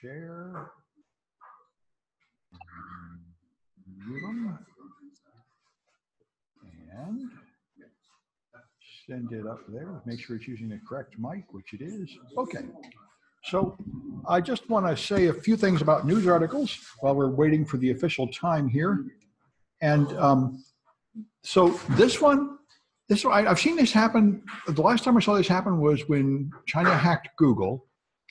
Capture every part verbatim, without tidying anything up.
share. Mute them. And send it up there. Make sure it's using the correct mic, which it is. Okay. So I just want to say a few things about news articles while we're waiting for the official time here. And um, so this one, this one, I, I've seen this happen. The last time I saw this happen was when China hacked Google.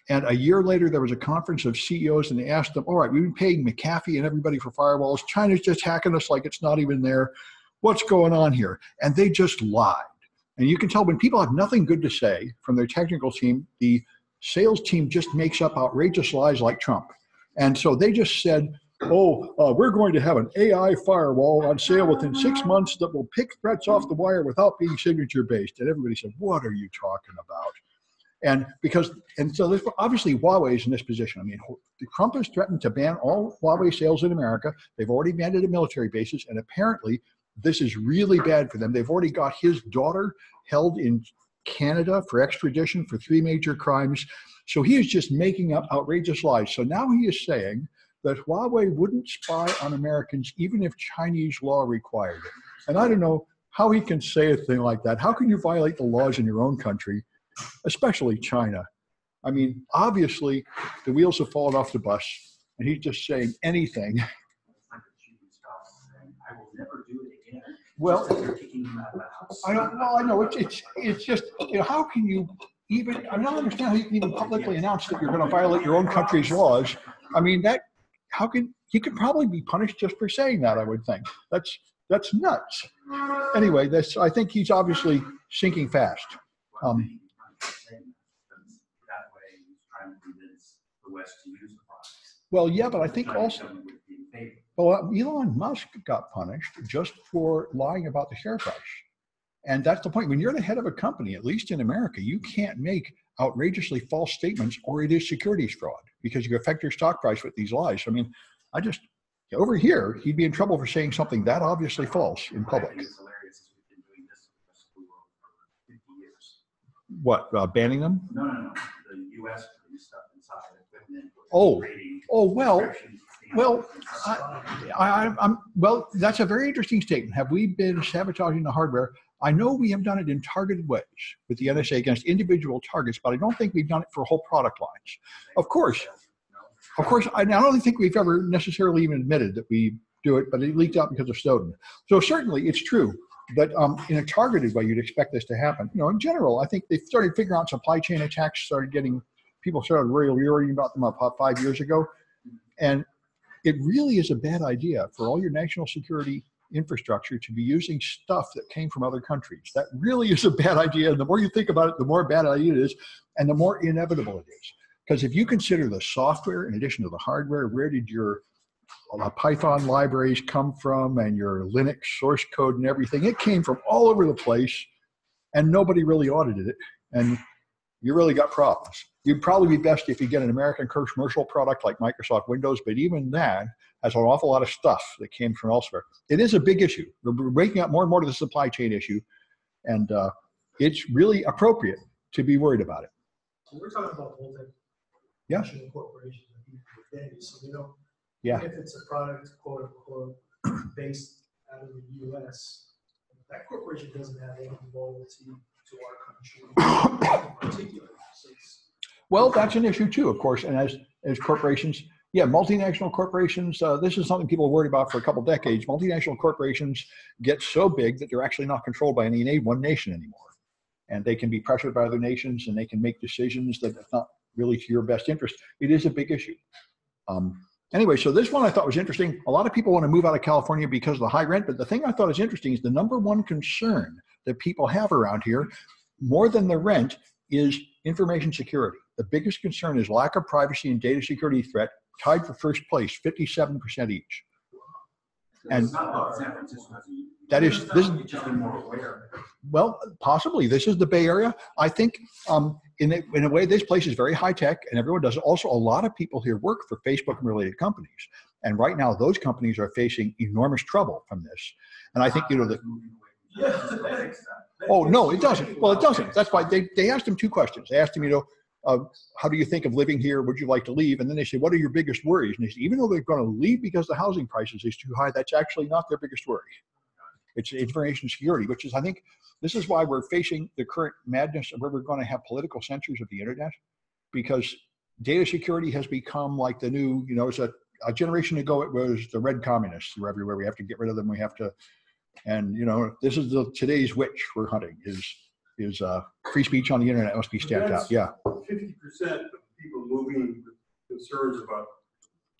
And a year later, there was a conference of C E Os, and they asked them, all right, we've been paying McAfee and everybody for firewalls. China's just hacking us like it's not even there. What's going on here? And they just lied. And you can tell when people have nothing good to say from their technical team, the sales team just makes up outrageous lies like Trump. And so they just said, oh, uh, we're going to have an A I firewall on sale within six months that will pick threats off the wire without being signature based. And everybody said, what are you talking about? And because, and so this, obviously Huawei's in this position. I mean, Trump has threatened to ban all Huawei sales in America. They've already banned it at military bases. And apparently this is really bad for them. They've already got his daughter held in Canada for extradition for three major crimes. So he is just making up outrageous lies. So now he is saying that Huawei wouldn't spy on Americans even if Chinese law required it. And I don't know how he can say a thing like that. How can you violate the laws in your own country, especially China? I mean, obviously the wheels have fallen off the bus, and he's just saying anything. I will never do it. Well, I don't. Well, I know it's it's it's just, you know, how can you even? I don't understand how you can even publicly announce that you're going to violate your own country's laws. I mean, that how can he could probably be punished just for saying that? I would think that's that's nuts. Anyway, that's I think he's obviously sinking fast. Um, well, yeah, but I think also. Well, Elon Musk got punished just for lying about the share price. And that's the point. When you're the head of a company, at least in America, you can't make outrageously false statements, or it is securities fraud, because you affect your stock price with these lies. I mean, I just, over here, he'd be in trouble for saying something that obviously false in public. What, uh, banning them? No, no, no. The U S produced stuff inside equipment. Oh, oh, well. Well, I, I, I'm, well, that's a very interesting statement. Have we been sabotaging the hardware? I know we have done it in targeted ways with the N S A against individual targets, but I don't think we've done it for whole product lines. Of course, of course, I don't think we've ever necessarily even admitted that we do it, but it leaked out because of Snowden. So certainly it's true that um, in a targeted way, you'd expect this to happen. You know, in general, I think they started figuring out supply chain attacks, started getting, people started worrying about them about five years ago. And it really is a bad idea for all your national security infrastructure to be using stuff that came from other countries. That really is a bad idea. And the more you think about it, the more bad idea it is, and the more inevitable it is. Because if you consider the software in addition to the hardware, where did your uh, Python libraries come from, and your Linux source code and everything? It came from all over the place, and nobody really audited it. And you really got problems. You'd probably be best if you get an American commercial product like Microsoft Windows, but even that has an awful lot of stuff that came from elsewhere. It is a big issue. We're waking up more and more to the supply chain issue, and uh, it's really appropriate to be worried about it. So we're talking about multinational yeah. corporations and entities, so we don't. Yeah. If it's a product, quote unquote, based out of the U S, that corporation doesn't have any loyalty to our country in particular. So well, that's an issue too, of course. And as, as corporations, yeah, multinational corporations, uh, this is something people worried about for a couple decades. Multinational corporations get so big that they're actually not controlled by any one nation anymore. And they can be pressured by other nations, and they can make decisions that are not really to your best interest. It is a big issue. Um, anyway, so this one I thought was interesting. A lot of people want to move out of California because of the high rent, but the thing I thought is interesting is the number one concern that people have around here, more than the rent, is information security. The biggest concern is lack of privacy and data security threat, tied for first place, fifty-seven percent each. And that is, this, well, possibly. This is the Bay Area. I think um, in, a, in a way, this place is very high tech, and everyone does it. Also, a lot of people here work for Facebook and related companies. And right now, those companies are facing enormous trouble from this. And I think, you know, the Oh, no, it doesn't. Well, it doesn't. That's why they, they asked him two questions. They asked him, you know, uh, how do you think of living here? Would you like to leave? And then they say, what are your biggest worries? And they say, even though they're going to leave because the housing prices is too high, that's actually not their biggest worry. It's information security, which is, I think, this is why we're facing the current madness of where we're going to have political censors of the internet, because data security has become like the new, you know, it's a, a generation ago, it was the red communists who were everywhere. We have to get rid of them. We have to, and you know, this is the today's witch we're hunting is, is uh, free speech on the internet must be stamped out. Yeah. fifty percent of people moving with concerns about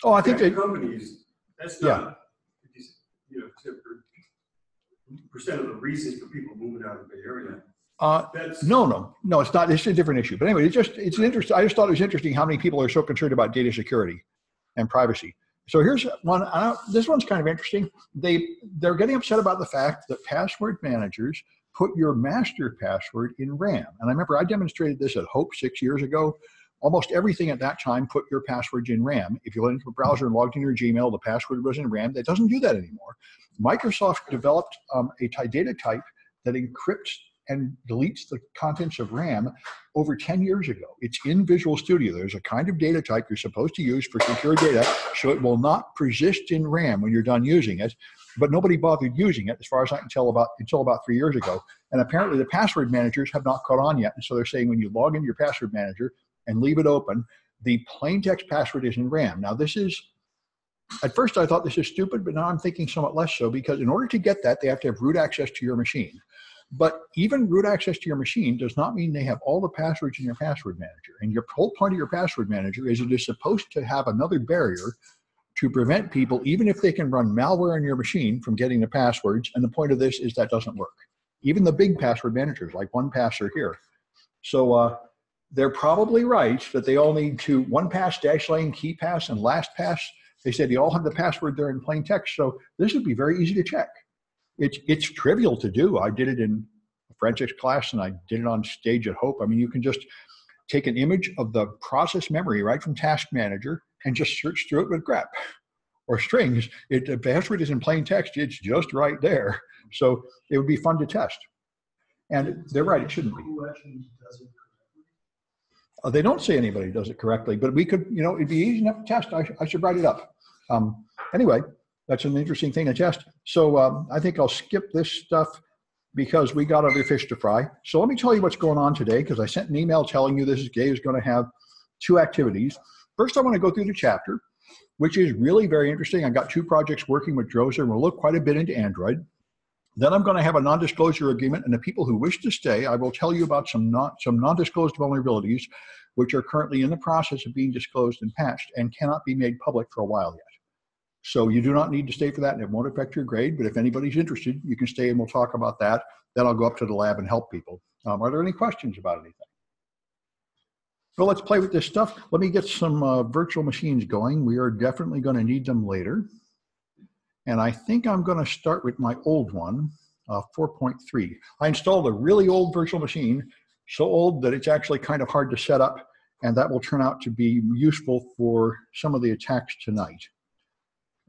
oh, I think that, companies, that's not, yeah. you know, percent of the reasons for people moving out of the Bay Area. Uh, That's no, no, no, it's not. It's a different issue. But anyway, it's just, it's an interest. I just thought it was interesting how many people are so concerned about data security and privacy. So here's one, uh, this one's kind of interesting. They, they're getting upset about the fact that password managers put your master password in RAM. And I remember I demonstrated this at Hope six years ago. Almost everything at that time put your passwords in RAM. If you went into a browser and logged into your Gmail, the password was in RAM. That doesn't do that anymore. Microsoft developed um, a data type that encrypts and deletes the contents of RAM over ten years ago. It's in Visual Studio. There's a kind of data type you're supposed to use for secure data, so it will not persist in RAM when you're done using it, but nobody bothered using it, as far as I can tell, about, until about three years ago. And apparently the password managers have not caught on yet, and so they're saying when you log into your password manager and leave it open, the plain text password is in RAM. Now this is, at first I thought this is stupid, but now I'm thinking somewhat less so, because in order to get that, they have to have root access to your machine. But even root access to your machine does not mean they have all the passwords in your password manager. And your whole point of your password manager is it is supposed to have another barrier to prevent people, even if they can run malware on your machine, from getting the passwords. And the point of this is that doesn't work. Even the big password managers like OnePass are here. So uh, they're probably right that they all need to OnePass, Dashlane, KeyPass, and LastPass. They said they all have the password there in plain text, so this would be very easy to check. It's, it's trivial to do. I did it in a forensics class, and I did it on stage at Hope. I mean, you can just take an image of the process memory right from Task Manager and just search through it with grep or strings. It, the password is in plain text. It's just right there. So it would be fun to test. And they're right, it shouldn't be. Uh, they don't say anybody does it correctly, but we could, you know, it'd be easy enough to test. I, sh I should write it up. Um, anyway, that's an interesting thing to test. So um, I think I'll skip this stuff because we got other fish to fry. So let me tell you what's going on today, because I sent an email telling you this day is going to have two activities. First, I want to go through the chapter, which is really very interesting. I've got two projects working with Drozer, and we'll look quite a bit into Android. Then I'm going to have a non-disclosure agreement, and the people who wish to stay, I will tell you about some non, some non-disclosed vulnerabilities, which are currently in the process of being disclosed and patched and cannot be made public for a while yet. So you do not need to stay for that, and it won't affect your grade, but if anybody's interested, you can stay and we'll talk about that. Then I'll go up to the lab and help people. Um, are there any questions about anything? Well, let's play with this stuff. Let me get some uh, virtual machines going. We are definitely going to need them later. And I think I'm going to start with my old one, uh, four point three. I installed a really old virtual machine, so old that it's actually kind of hard to set up, and that will turn out to be useful for some of the attacks tonight.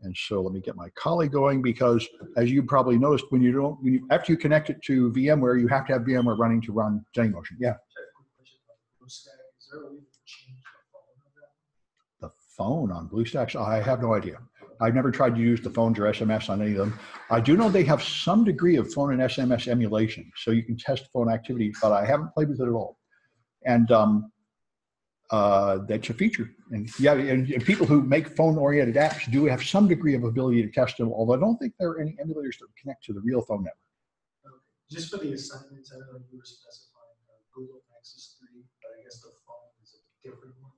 And so let me get my Kali going, because as you probably noticed, when you don't, when you, after you connect it to VMware, you have to have VMware running to run Genymotion. Yeah. The phone on BlueStacks? I have no idea. I've never tried to use the phones or S M S on any of them. I do know they have some degree of phone and S M S emulation, so you can test phone activity, but I haven't played with it at all. And um, uh, that's a feature. And yeah, and, and people who make phone-oriented apps do have some degree of ability to test them, although I don't think there are any emulators that connect to the real phone network. Okay. Just for the assignments, I don't know if you were specifying uh, Google Nexus three, but I guess the phone is a different one.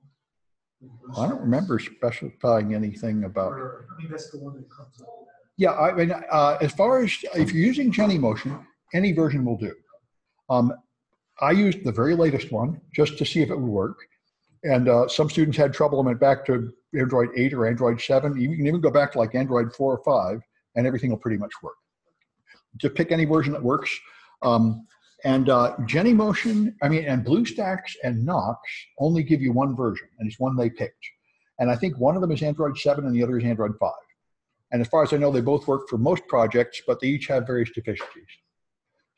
I don't remember specifying anything about. I mean, that's the one that comes up. Yeah, I mean, uh, as far as if you're using Genymotion, any version will do. Um, I used the very latest one just to see if it would work, and uh, some students had trouble and went back to Android eight or Android seven. You can even go back to like Android four or five, and everything will pretty much work. Just pick any version that works. Um, And uh, Genymotion, I mean, and BlueStacks and Knox only give you one version, and it's one they picked. And I think one of them is Android seven and the other is Android five. And as far as I know, they both work for most projects, but they each have various deficiencies.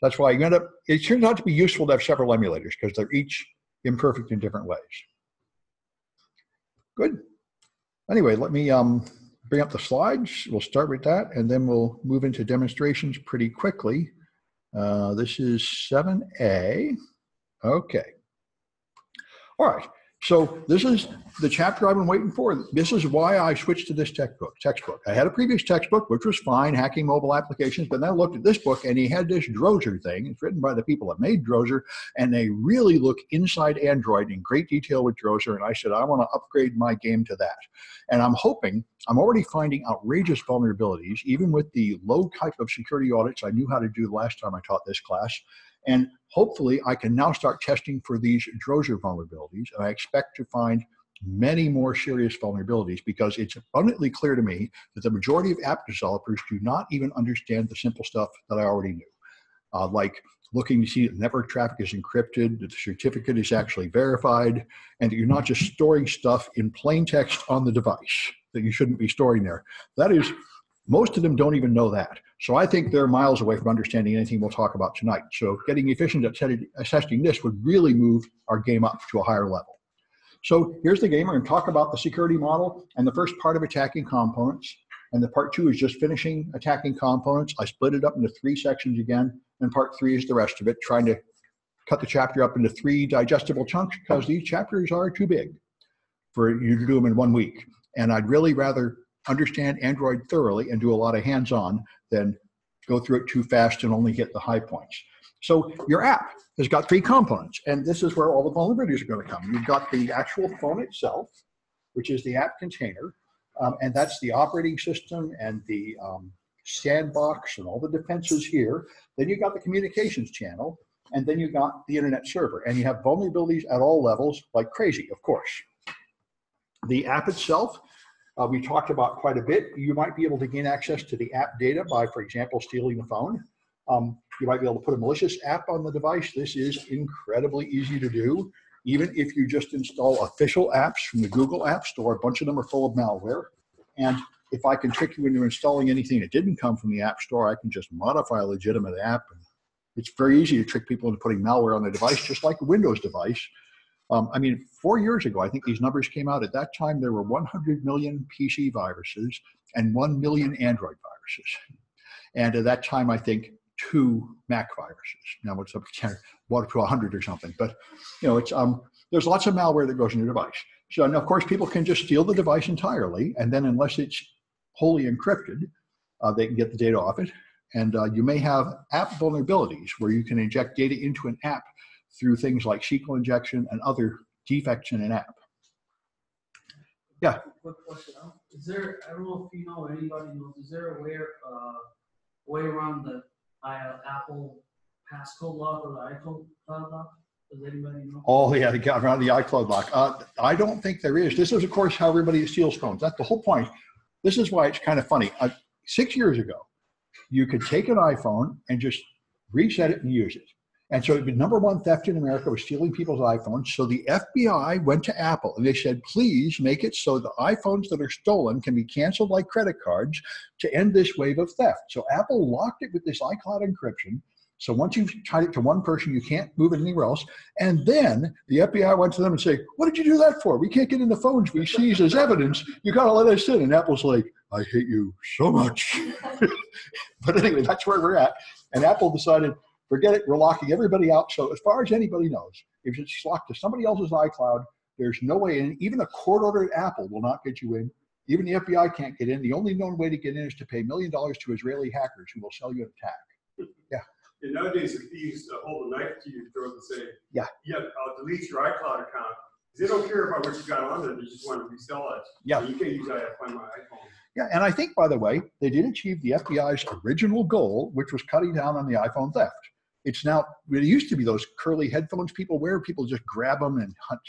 That's why you end up, it turns out to be useful to have several emulators, because they're each imperfect in different ways. Good. Anyway, let me um, bring up the slides. We'll start with that, and then we'll move into demonstrations pretty quickly. Uh, this is seven A. Okay. All right. So this is the chapter I've been waiting for. This is why I switched to this textbook. Textbook. I had a previous textbook, which was fine, hacking mobile applications, but then I looked at this book, and he had this Drozer thing. It's written by the people that made Drozer, and they really look inside Android in great detail with Drozer, and I said, I want to upgrade my game to that. And I'm hoping, I'm already finding outrageous vulnerabilities, even with the low type of security audits I knew how to do last time I taught this class. And hopefully I can now start testing for these Drozer vulnerabilities, and I expect to find many more serious vulnerabilities because it's abundantly clear to me that the majority of app developers do not even understand the simple stuff that I already knew, uh, like looking to see that network traffic is encrypted, that the certificate is actually verified, and that you're not just storing stuff in plain text on the device that you shouldn't be storing there. That is, most of them don't even know that. So I think they're miles away from understanding anything we'll talk about tonight. So getting efficient at testing this would really move our game up to a higher level. So here's the game. We're going to talk about the security model and the first part of attacking components. And the part two is just finishing attacking components. I split it up into three sections again. And part three is the rest of it, trying to cut the chapter up into three digestible chunks because these chapters are too big for you to do them in one week. And I'd really rather understand Android thoroughly and do a lot of hands-on, then go through it too fast and only hit the high points. So your app has got three components, and this is where all the vulnerabilities are going to come. You've got the actual phone itself, which is the app container, um, and that's the operating system and the um, sandbox and all the defenses here. Then you've got the communications channel, and then you've got the internet server, and you have vulnerabilities at all levels like crazy, of course. The app itself, Uh, we talked about quite a bit. You might be able to gain access to the app data by, for example, stealing the phone. Um, you might be able to put a malicious app on the device. This is incredibly easy to do. Even if you just install official apps from the Google App Store, a bunch of them are full of malware. And if I can trick you into installing anything that didn't come from the App Store, I can just modify a legitimate app. And it's very easy to trick people into putting malware on their device, just like a Windows device. Um, I mean, four years ago, I think these numbers came out. At that time, there were one hundred million P C viruses and one million Android viruses. And at that time, I think two Mac viruses. Now it's up to ten, well, to one hundred or something. But, you know, it's, um, there's lots of malware that goes in your device. So, and of course, people can just steal the device entirely. And then unless it's wholly encrypted, uh, they can get the data off it. And uh, you may have app vulnerabilities where you can inject data into an app through things like S Q L injection and other defects in an app. Yeah? Quick question. Is there, I don't know if you know, anybody knows, is there a way, uh, way around the uh, Apple passcode lock or the iCloud lock? Does anybody know? Oh, yeah, they got around the iCloud lock. Uh, I don't think there is. This is, of course, how everybody steals phones. That's the whole point. This is why it's kind of funny. Uh, six years ago, you could take an iPhone and just reset it and use it. And so the number one theft in America was stealing people's iPhones. So the F B I went to Apple and they said, please make it so the iPhones that are stolen can be canceled like credit cards to end this wave of theft. So Apple locked it with this iCloud encryption. So once you've tied it to one person, you can't move it anywhere else. And then the F B I went to them and said, what did you do that for? We can't get in the phones we seize as evidence. You got to let us in. And Apple's like, I hate you so much. But anyway, that's where we're at. And Apple decided, forget it, we're locking everybody out. So as far as anybody knows, if it's locked to somebody else's iCloud, there's no way in. Even a court-ordered Apple will not get you in. Even the F B I can't get in. The only known way to get in is to pay a million dollars to Israeli hackers who will sell you an attack. Yeah. And nowadays, if thieves uh, hold a knife to you, throw it and say, yeah, yeah, I'll delete your iCloud account. They don't care about what you got on there. They just want to resell it. Yeah. So you can use that on my iPhone. Yeah, and I think, by the way, they did achieve the F B I's original goal, which was cutting down on the iPhone theft. It's now, it used to be those curly headphones people wear, people just grab them and hunt,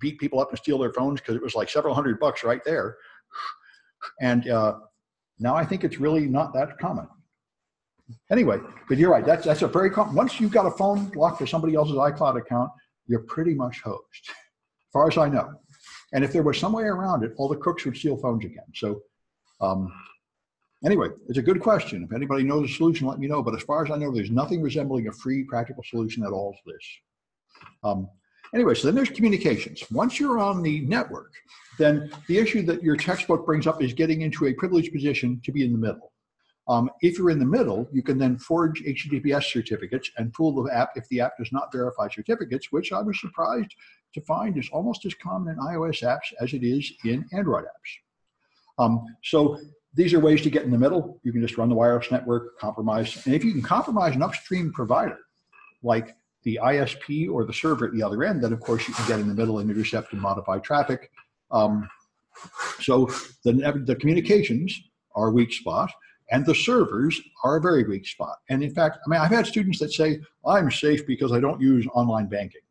beat people up and steal their phones because it was like several hundred bucks right there. And uh, now I think it's really not that common. Anyway, but you're right, that's, that's a very common, once you've got a phone locked for somebody else's iCloud account, you're pretty much hosed, as far as I know. And if there was some way around it, all the crooks would steal phones again. So, um, anyway, it's a good question. If anybody knows a solution, let me know. But as far as I know, there's nothing resembling a free practical solution at all to this. Um, Anyway, so then there's communications. Once you're on the network, then the issue that your textbook brings up is getting into a privileged position to be in the middle. Um, if you're in the middle, you can then forge H T T P S certificates and fool the app if the app does not verify certificates, which I was surprised to find is almost as common in iOS apps as it is in Android apps. Um, so these are ways to get in the middle. You can just run the wireless network, compromise. And if you can compromise an upstream provider, like the I S P or the server at the other end, then of course you can get in the middle and intercept and modify traffic. Um, so the, the communications are a weak spot. And the servers are a very weak spot. And in fact, I mean, I've had students that say, I'm safe because I don't use online banking.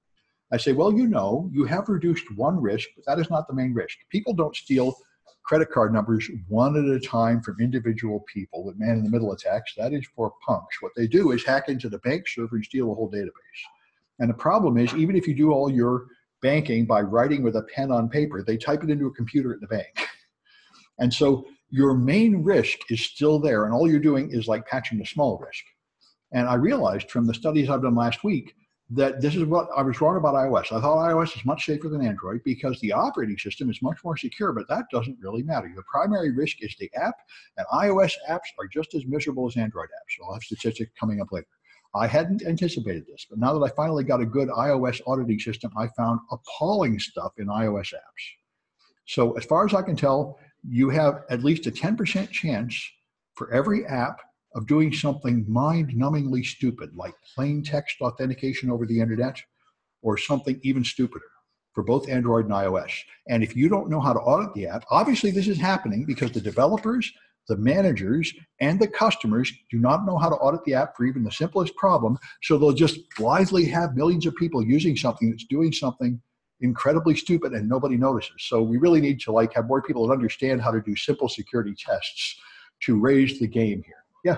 I say, well, you know, you have reduced one risk, but that is not the main risk. People don't steal credit card numbers one at a time from individual people with man-in-the-middle attacks. That is for punks. What they do is hack into the bank server and steal the whole database. And the problem is, even if you do all your banking by writing with a pen on paper, they type it into a computer at the bank. And so your main risk is still there, and all you're doing is like patching the small risk. And I realized from the studies I've done last week that this is what I was wrong about iOS. I thought iOS is much safer than Android because the operating system is much more secure, but that doesn't really matter. Your primary risk is the app, and iOS apps are just as miserable as Android apps. So I'll have statistics coming up later. I hadn't anticipated this, but now that I finally got a good iOS auditing system, I found appalling stuff in iOS apps. So as far as I can tell, you have at least a ten percent chance for every app of doing something mind-numbingly stupid, like plain text authentication over the internet, or something even stupider for both Android and iOS. And if you don't know how to audit the app, obviously this is happening because the developers, the managers, and the customers do not know how to audit the app for even the simplest problem, so they'll just blithely have millions of people using something that's doing something incredibly stupid and nobody notices. So we really need to like have more people that understand how to do simple security tests to raise the game here. Yeah.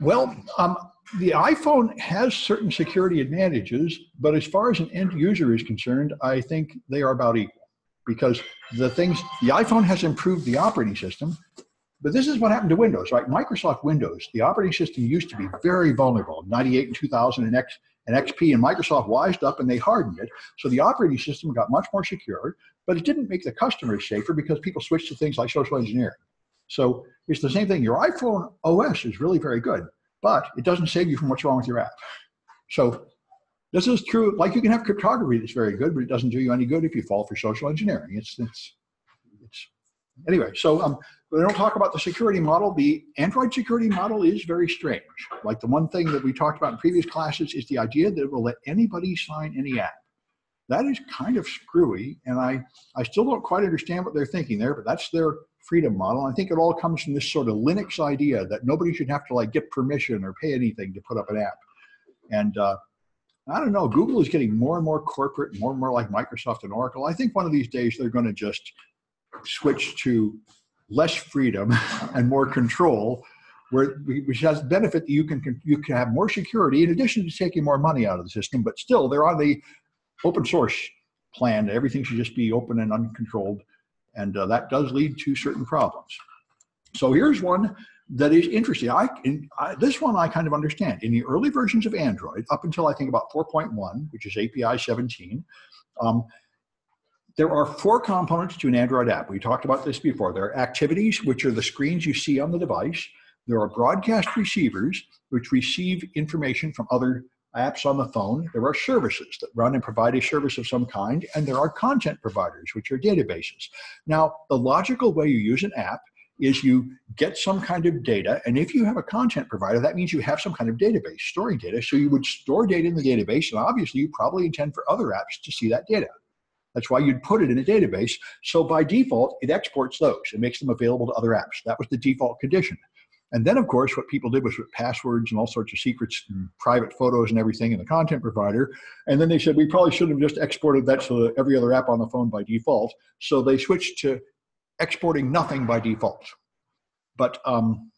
Well, um, the iPhone has certain security advantages, but as far as an end user is concerned, I think they are about equal, because the things, the iPhone has improved the operating system. But this is what happened to Windows, right? Microsoft Windows, the operating system used to be very vulnerable. ninety-eight and two thousand and, X, and X P and Microsoft wised up and they hardened it. So the operating system got much more secure, but it didn't make the customers safer because people switched to things like social engineering. So it's the same thing. Your iPhone O S is really very good, but it doesn't save you from what's wrong with your app. So this is true. Like you can have cryptography that's very good, but it doesn't do you any good if you fall for social engineering. It's, it's, it's Anyway, so um, we don't talk about the security model. The Android security model is very strange. Like the one thing that we talked about in previous classes is the idea that it will let anybody sign any app. That is kind of screwy, and I, I still don't quite understand what they're thinking there, but that's their freedom model. I think it all comes from this sort of Linux idea that nobody should have to like get permission or pay anything to put up an app. And uh, I don't know, Google is getting more and more corporate, more and more like Microsoft and Oracle. I think one of these days they're going to just switch to less freedom and more control, where which has the benefit that you can you can have more security in addition to taking more money out of the system. But still, they're on the open source plan that everything should just be open and uncontrolled, and uh, that does lead to certain problems. So here's one that is interesting. I, in, I this one I kind of understand. In the early versions of Android, up until I think about four point one, which is A P I seventeen. Um, There are four components to an Android app. We talked about this before. There are activities, which are the screens you see on the device. There are broadcast receivers, which receive information from other apps on the phone. There are services that run and provide a service of some kind. And there are content providers, which are databases. Now, the logical way you use an app is you get some kind of data. And if you have a content provider, that means you have some kind of database storing data. So you would store data in the database. And obviously, you probably intend for other apps to see that data. That's why you'd put it in a database. So by default, it exports those. It makes them available to other apps. That was the default condition. And then, of course, what people did was with passwords and all sorts of secrets and private photos and everything in the content provider. And then they said, we probably should have just exported that to every other app on the phone by default. So they switched to exporting nothing by default. But um,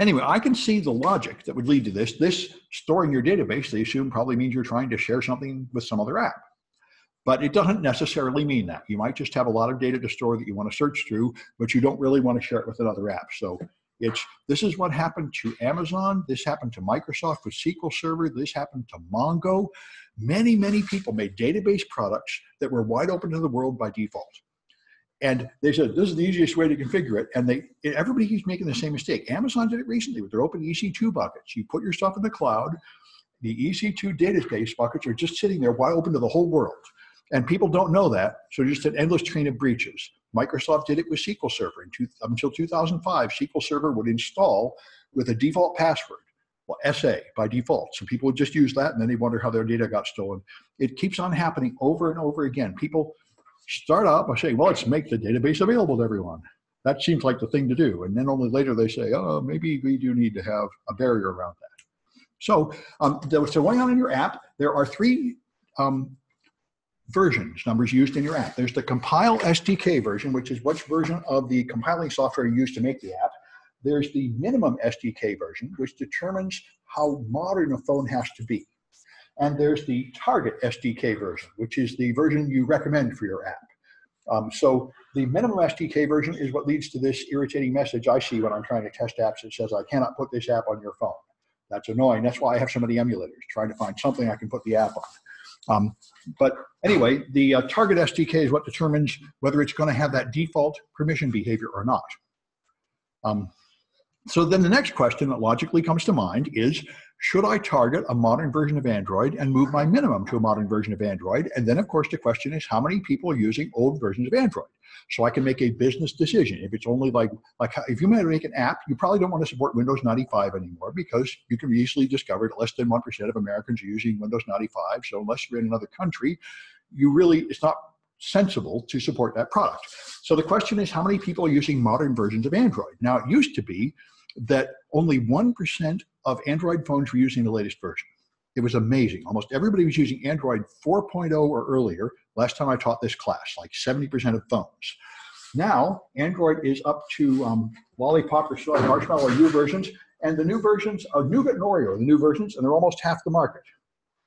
anyway, I can see the logic that would lead to this. This storing your database, they assume, probably means you're trying to share something with some other app. But it doesn't necessarily mean that. You might just have a lot of data to store that you want to search through, but you don't really want to share it with another app. So It's, this is what happened to Amazon. This happened to Microsoft with S Q L Server. This happened to Mongo. Many, many people made database products that were wide open to the world by default. And they said, this is the easiest way to configure it. And they, everybody keeps making the same mistake. Amazon did it recently with their open E C two buckets. You put your stuff in the cloud. The E C two database buckets are just sitting there wide open to the whole world. And people don't know that, so just an endless train of breaches. Microsoft did it with S Q L Server. In two, until two thousand five, S Q L Server would install with a default password, well, S A by default. So people would just use that, and then they wonder how their data got stolen. It keeps on happening over and over again. People start out by saying, well, let's make the database available to everyone. That seems like the thing to do. And then only later they say, oh, maybe we do need to have a barrier around that. So um, what's going on in your app, there are three um, versions, numbers used in your app. There's the compile S D K version, which is which version of the compiling software you use to make the app. There's the minimum S D K version, which determines how modern a phone has to be. And there's the target S D K version, which is the version you recommend for your app. Um, so the minimum S D K version is what leads to this irritating message I see when I'm trying to test apps that says, I cannot put this app on your phone. That's annoying. That's why I have so many emulators, trying to find something I can put the app on. Um, but anyway, the uh, target S D K is what determines whether it's going to have that default permission behavior or not. Um, so then the next question that logically comes to mind is, should I target a modern version of Android and move my minimum to a modern version of Android? And then, of course, the question is, how many people are using old versions of Android? So I can make a business decision. If it's only like, like if you make an app, you probably don't want to support Windows ninety-five anymore, because you can be easily discovered less than one percent of Americans are using Windows ninety-five. So unless you're in another country, you really, it's not sensible to support that product. So the question is, how many people are using modern versions of Android? Now, it used to be that only one percent of Android phones were using the latest version. It was amazing. Almost everybody was using Android four point oh or earlier. Last time I taught this class, like seventy percent of phones. Now, Android is up to um, Lollipop or Soy Marshmallow U versions, and the new versions of Nougat and Oreo are the new versions, and they're almost half the market.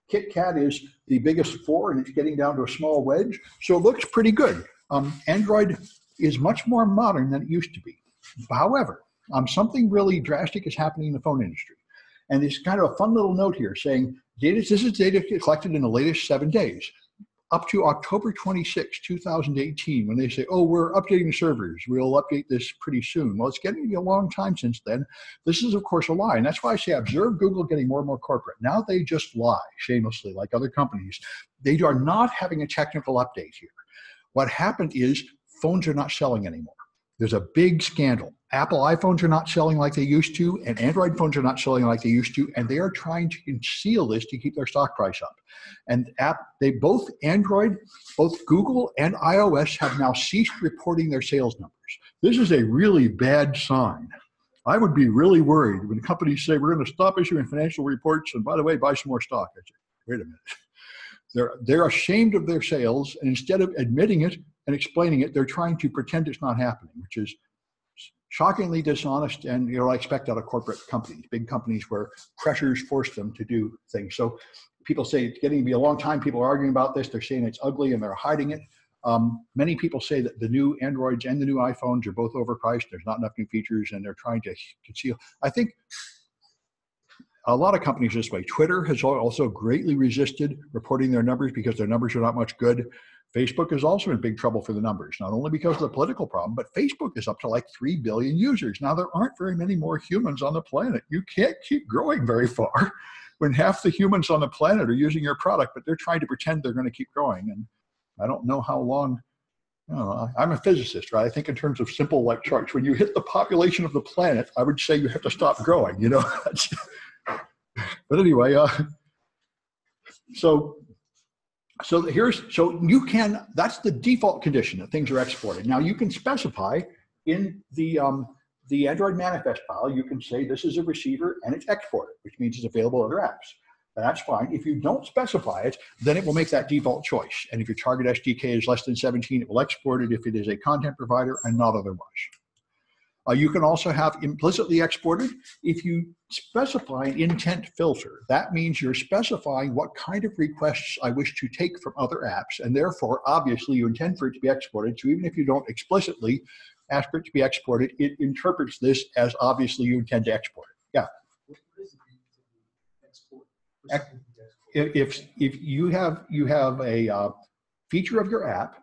Kit Kat is the biggest four, and it's getting down to a small wedge, so it looks pretty good. Um, Android is much more modern than it used to be. However, um, something really drastic is happening in the phone industry. And it's kind of a fun little note here saying, data, this is data collected in the latest seven days. Up to October twenty-sixth, two thousand eighteen, when they say, oh, we're updating servers, we'll update this pretty soon. Well, it's getting to be a long time since then. This is, of course, a lie. And that's why I say, observe Google getting more and more corporate. Now they just lie, shamelessly, like other companies. They are not having a technical update here. What happened is phones are not selling anymore. There's a big scandal. Apple iPhones are not selling like they used to, and Android phones are not selling like they used to, and they are trying to conceal this to keep their stock price up. And app, they both Android, both Google and iOS have now ceased reporting their sales numbers. This is a really bad sign. I would be really worried when companies say, we're going to stop issuing financial reports, and by the way, buy some more stock. I say, wait a minute. They're, they're ashamed of their sales, and instead of admitting it and explaining it, they're trying to pretend it's not happening, which is shockingly dishonest, and you know, I expect out of corporate companies, big companies where pressures force them to do things. So people say it's getting to be a long time. People are arguing about this. They're saying it's ugly, and they're hiding it. Um, many people say that the new Androids and the new iPhones are both overpriced. There's not enough new features, and they're trying to conceal. I think a lot of companies this way. Twitter has also greatly resisted reporting their numbers because their numbers are not much good. Facebook is also in big trouble for the numbers, not only because of the political problem, but Facebook is up to like three billion users. Now, there aren't very many more humans on the planet. You can't keep growing very far when half the humans on the planet are using your product, but they're trying to pretend they're going to keep growing. And I don't know how long. I don't know. I'm a physicist, right? I think in terms of simple like charts. When you hit the population of the planet, I would say you have to stop growing, you know? But anyway, uh, so... So here's, so you can, that's the default condition that things are exported. Now you can specify in the, um, the Android manifest file, you can say this is a receiver and it's exported, which means it's available to other apps. That's fine. If you don't specify it, then it will make that default choice. And if your target S D K is less than seventeen, it will export it if it is a content provider and not otherwise. Uh, you can also have implicitly exported if you specify an intent filter. That means you're specifying what kind of requests I wish to take from other apps, and therefore, obviously, you intend for it to be exported. So even if you don't explicitly ask for it to be exported, it interprets this as obviously you intend to export it. Yeah. What does it mean to export? If if you have you have a uh, feature of your app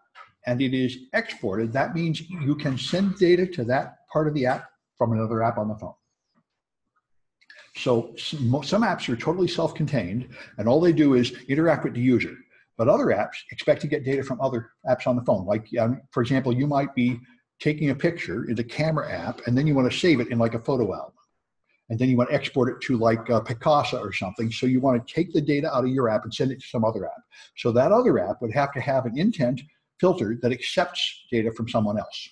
and it is exported, that means you can send data to that part of the app from another app on the phone. So some, some apps are totally self-contained and all they do is interact with the user, but other apps expect to get data from other apps on the phone. Like um, for example, you might be taking a picture in the camera app and then you want to save it in like a photo album. And then you want to export it to like uh, Picasa or something. So you want to take the data out of your app and send it to some other app. So that other app would have to have an intent filter that accepts data from someone else.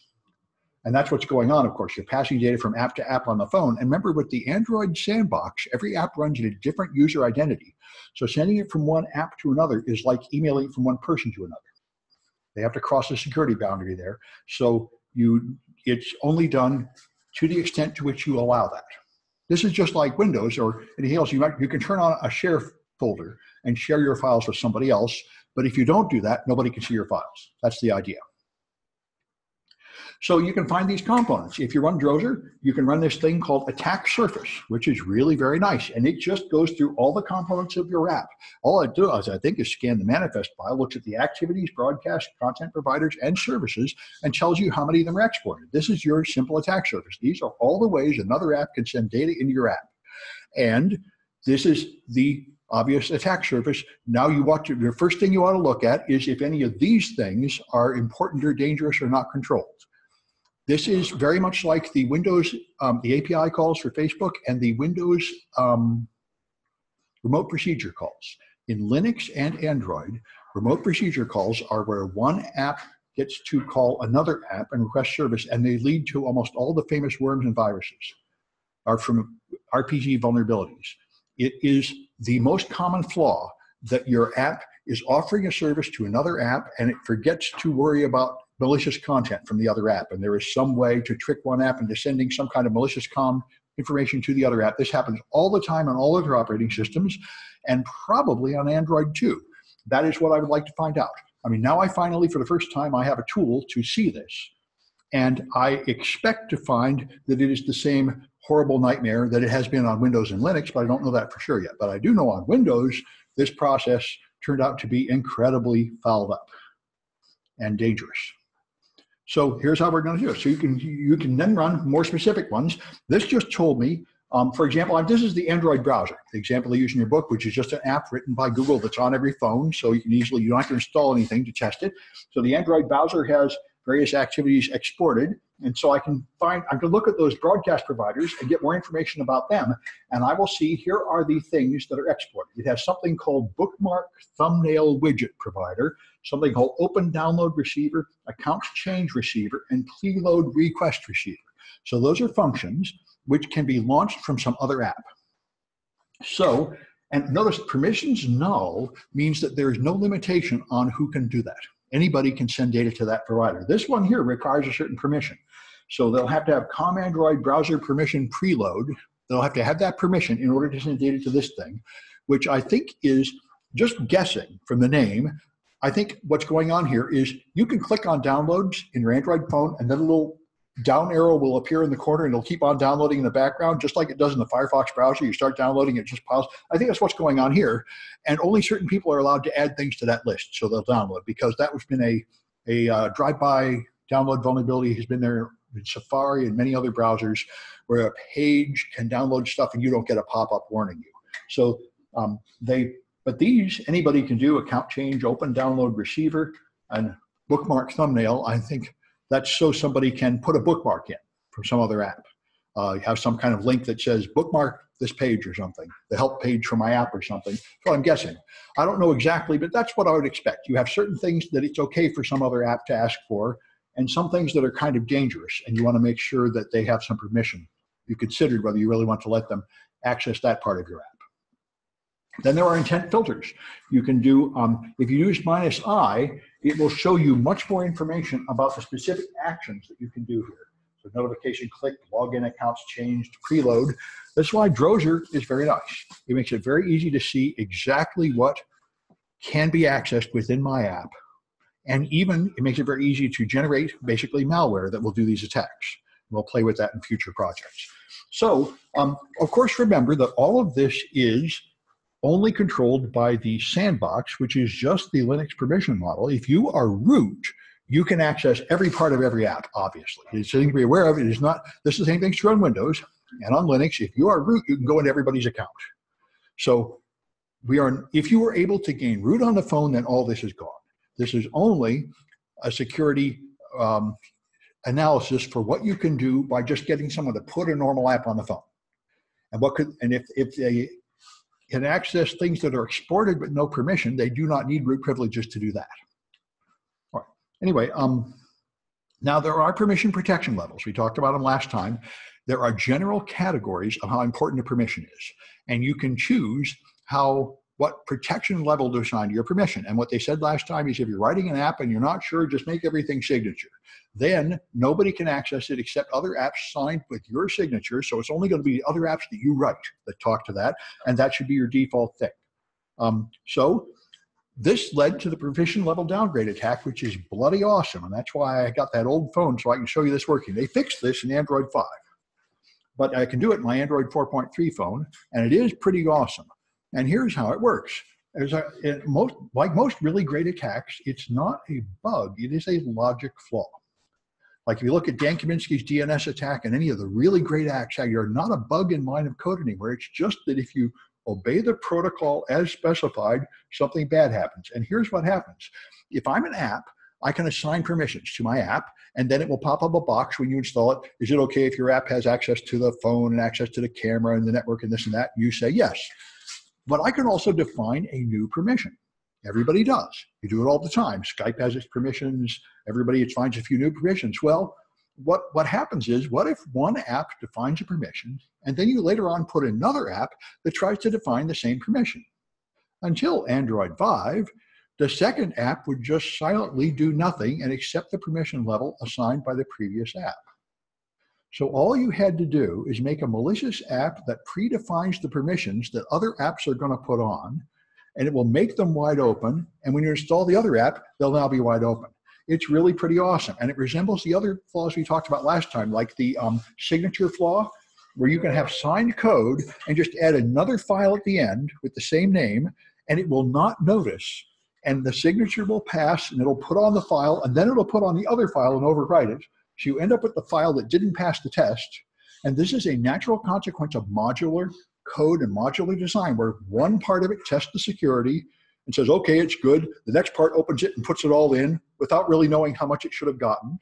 And that's what's going on, of course. You're passing data from app to app on the phone. And remember, with the Android sandbox, every app runs in a different user identity. So sending it from one app to another is like emailing from one person to another. They have to cross the security boundary there. So you, it's only done to the extent to which you allow that. This is just like Windows or anything else. You, might, you can turn on a share folder and share your files with somebody else, but if you don't do that, nobody can see your files. That's the idea. So you can find these components. If you run Drozer, you can run this thing called attack surface, which is really very nice. And it just goes through all the components of your app. All I do is I think is scan the manifest file, looks at the activities, broadcast, content providers, and services, and tells you how many of them are exported. This is your simple attack surface. These are all the ways another app can send data into your app. And this is the obvious attack surface. Now you want to, your first thing you want to look at is if any of these things are important or dangerous or not controlled. This is very much like the Windows, um, the A P I calls for Facebook and the Windows um, remote procedure calls. In Linux and Android, remote procedure calls are where one app gets to call another app and request service, and they lead to almost all the famous worms and viruses are from R P G vulnerabilities. It is the most common flaw that your app is offering a service to another app and it forgets to worry about malicious content from the other app, and there is some way to trick one app into sending some kind of malicious com information to the other app. This happens all the time on all other operating systems and probably on Android too. That is what I would like to find out. I mean, now I finally, for the first time, I have a tool to see this, and I expect to find that it is the same horrible nightmare that it has been on Windows and Linux, but I don't know that for sure yet. But I do know on Windows, this process turned out to be incredibly fouled up and dangerous. So here's how we're going to do it. So you can you can then run more specific ones. This just told me, um, for example, this is the Android browser, the example they use in your book, which is just an app written by Google that's on every phone. So you can easily, you don't have to install anything to test it. So the Android browser has various activities exported. And so I can find, I can look at those broadcast providers and get more information about them. And I will see, here are the things that are exported. It has something called bookmark thumbnail widget provider, something called open download receiver, accounts change receiver, and preload request receiver. So those are functions which can be launched from some other app. So, and notice permissions null means that there is no limitation on who can do that. Anybody can send data to that provider. This one here requires a certain permission. So they'll have to have com Android browser permission preload. They'll have to have that permission in order to send data to this thing, which I think is just guessing from the name. I think what's going on here is you can click on downloads in your Android phone and then a little down arrow will appear in the corner and it'll keep on downloading in the background, just like it does in the Firefox browser. You start downloading, it just piles. I think that's what's going on here. And only certain people are allowed to add things to that list. So they'll download, because that has been a, a uh, drive-by download vulnerability has been there in Safari and many other browsers where a page can download stuff and you don't get a pop-up warning you. So um, they, but these, anybody can do account change, open download receiver, and bookmark thumbnail. I think that's so somebody can put a bookmark in from some other app. Uh, you have some kind of link that says bookmark this page or something, the help page for my app or something. That's what I'm guessing. I don't know exactly, but that's what I would expect. You have certain things that it's okay for some other app to ask for, and some things that are kind of dangerous, and you want to make sure that they have some permission. You considered whether you really want to let them access that part of your app. Then there are intent filters. You can do, um, if you use minus I, it will show you much more information about the specific actions that you can do here. So notification click, login accounts changed, preload. That's why Drozer is very nice. It makes it very easy to see exactly what can be accessed within my app And even it makes it very easy to generate basically malware that will do these attacks. We'll play with that in future projects. So, um, of course, remember that all of this is only controlled by the sandbox, which is just the Linux permission model. If you are root, you can access every part of every app, obviously. It's something to be aware of. It is not, this is the same thing true on Windows and on Linux. If you are root, you can go into everybody's account. So we are, if you were able to gain root on the phone, then all this is gone. This is only a security um, analysis for what you can do by just getting someone to put a normal app on the phone. And what could, and if, if they can access things that are exported with no permission, they do not need root privileges to do that. All right. Anyway, um, now there are permission protection levels. We talked about them last time. There are general categories of how important a permission is. And you can choose how, what protection level to assign to your permission. And what they said last time is if you're writing an app and you're not sure, just make everything signature. Then nobody can access it except other apps signed with your signature. So it's only going to be other apps that you write that talk to that. And that should be your default thing. Um, so this led to the permission level downgrade attack, which is bloody awesome. And that's why I got that old phone so I can show you this working. They fixed this in Android five. But I can do it in my Android four point three phone. And it is pretty awesome. And here's how it works. As I, it most, like most really great attacks, it's not a bug, it is a logic flaw. Like if you look at Dan Kaminsky's D N S attack and any of the really great acts, you're not a bug in line of code anywhere. It's just that if you obey the protocol as specified, something bad happens. And here's what happens. If I'm an app, I can assign permissions to my app, and then it will pop up a box when you install it. Is it okay if your app has access to the phone and access to the camera and the network and this and that? You say yes. But I can also define a new permission. Everybody does. You do it all the time. Skype has its permissions. Everybody finds a few new permissions. Well, what, what happens is, what if one app defines a permission, and then you later on put another app that tries to define the same permission? Until Android five, the second app would just silently do nothing and accept the permission level assigned by the previous app. So all you had to do is make a malicious app that predefines the permissions that other apps are going to put on, and it will make them wide open. And when you install the other app, they'll now be wide open. It's really pretty awesome. And it resembles the other flaws we talked about last time, like the um, signature flaw, where you can have signed code and just add another file at the end with the same name, and it will not notice. And the signature will pass, and it'll put on the file, and then it'll put on the other file and overwrite it. So you end up with the file that didn't pass the test. And this is a natural consequence of modular code and modular design, where one part of it tests the security and says, okay, it's good. The next part opens it and puts it all in without really knowing how much it should have gotten.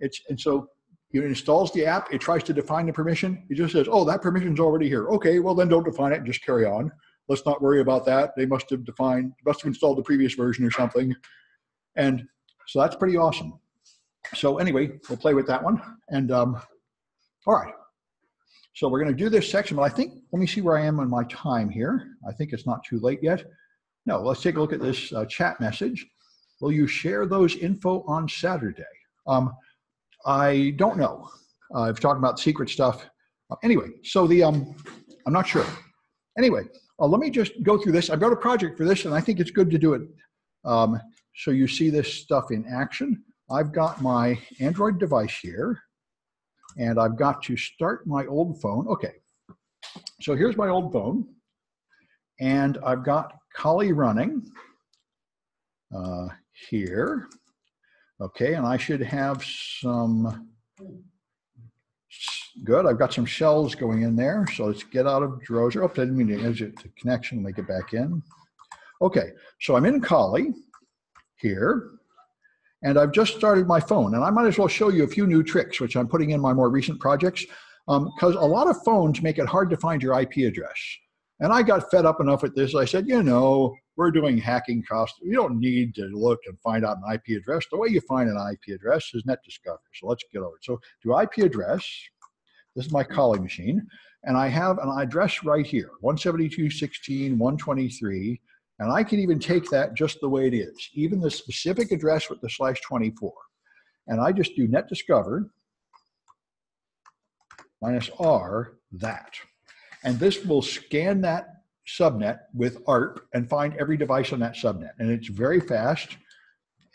It's, and so it installs the app. It tries to define the permission. It just says, oh, that permission's already here. Okay, well then don't define it and just carry on. Let's not worry about that. They must have defined, must have installed the previous version or something. And so that's pretty awesome. So anyway, we'll play with that one. And um, all right, so we're going to do this section, but I think, let me see where I am on my time here. I think it's not too late yet. No, let's take a look at this uh, chat message. Will you share those info on Saturday? Um, I don't know. Uh, I've talked about secret stuff. Uh, anyway, so the, um, I'm not sure. Anyway, uh, let me just go through this. I've got a project for this, and I think it's good to do it. Um, so you see this stuff in action. I've got my Android device here, and I've got to start my old phone. Okay, so here's my old phone, and I've got Kali running uh, here. Okay, and I should have some, good, I've got some shells going in there. So let's get out of Drozer. Oops, I didn't mean to exit the connection, make it back in. Okay, so I'm in Kali here. And I've just started my phone, and I might as well show you a few new tricks, which I'm putting in my more recent projects, because um, a lot of phones make it hard to find your I P address. And I got fed up enough with this, I said, you know, we're doing hacking costs. You don't need to look and find out an I P address. The way you find an I P address is NetDiscover. So let's get over it. So do I P address. This is my Kali machine. And I have an address right here, one seventy-two dot sixteen dot one twenty-three. And I can even take that just the way it is, even the specific address with the slash twenty-four. And I just do netdiscover minus R that. And this will scan that subnet with A R P and find every device on that subnet. And it's very fast.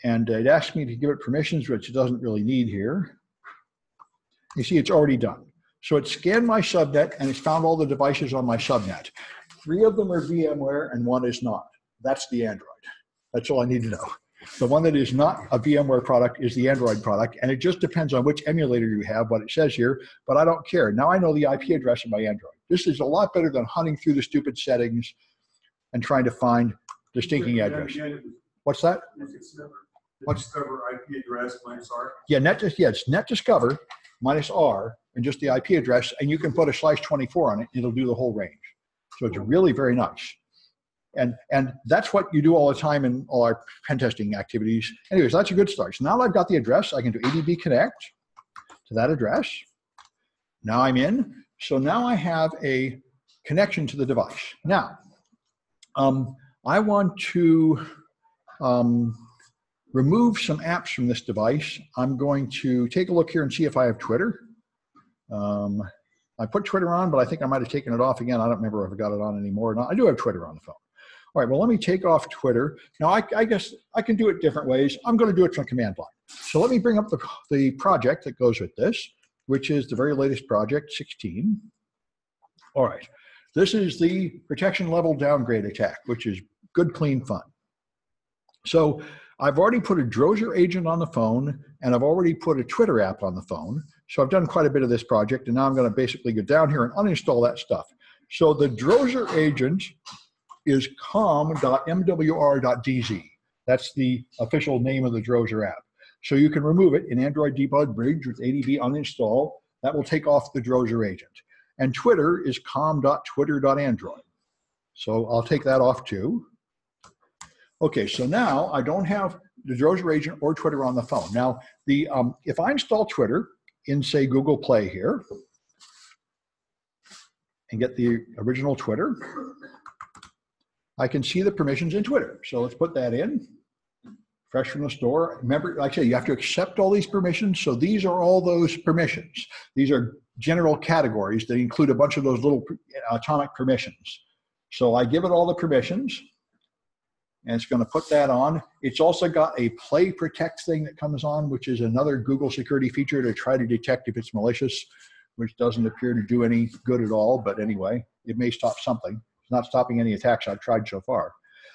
And it asked me to give it permissions, which it doesn't really need here. You see, it's already done. So it scanned my subnet and it's found all the devices on my subnet. Three of them are VMware and one is not. That's the Android. That's all I need to know. The one that is not a VMware product is the Android product, and it just depends on which emulator you have, what it says here, but I don't care. Now I know the I P address of my Android. This is a lot better than hunting through the stupid settings and trying to find the stinking address. What's that? What's Discover I P address minus R? Yeah, net, yeah, it's net discover minus R and just the I P address, and you can put a slash twenty-four on it, and it'll do the whole range. So it's really very nice. And, and that's what you do all the time in all our pen testing activities. Anyways, that's a good start. So now I've got the address. I can do A D B connect to that address. Now I'm in. So now I have a connection to the device. Now, um, I want to um, remove some apps from this device. I'm going to take a look here and see if I have Twitter. Um, I put Twitter on, but I think I might have taken it off again. I don't remember if I got it on anymore or not. I do have Twitter on the phone. All right, well, let me take off Twitter. Now, I, I guess I can do it different ways. I'm going to do it from command line. So let me bring up the, the project that goes with this, which is the very latest project, sixteen. All right, this is the protection level downgrade attack, which is good, clean fun. So I've already put a Drozer agent on the phone, and I've already put a Twitter app on the phone. So I've done quite a bit of this project, and now I'm going to basically go down here and uninstall that stuff. So the Drozer agent is com.mwr.dz. That's the official name of the Drozer app. So you can remove it in Android Debug Bridge with A D B uninstall. That will take off the Drozer agent. And Twitter is com.twitter.android. So I'll take that off too. Okay, so now I don't have the Drozer agent or Twitter on the phone. Now, the um, if I install Twitter in, say, Google Play here, and get the original Twitter, I can see the permissions in Twitter. So let's put that in, fresh from the store. Remember, like I say, you have to accept all these permissions. So these are all those permissions. These are general categories that include a bunch of those little atomic permissions. So I give it all the permissions, and it's gonna put that on. It's also got a play protect thing that comes on, which is another Google security feature to try to detect if it's malicious, which doesn't appear to do any good at all, but anyway, it may stop something. It's not stopping any attacks I've tried so far.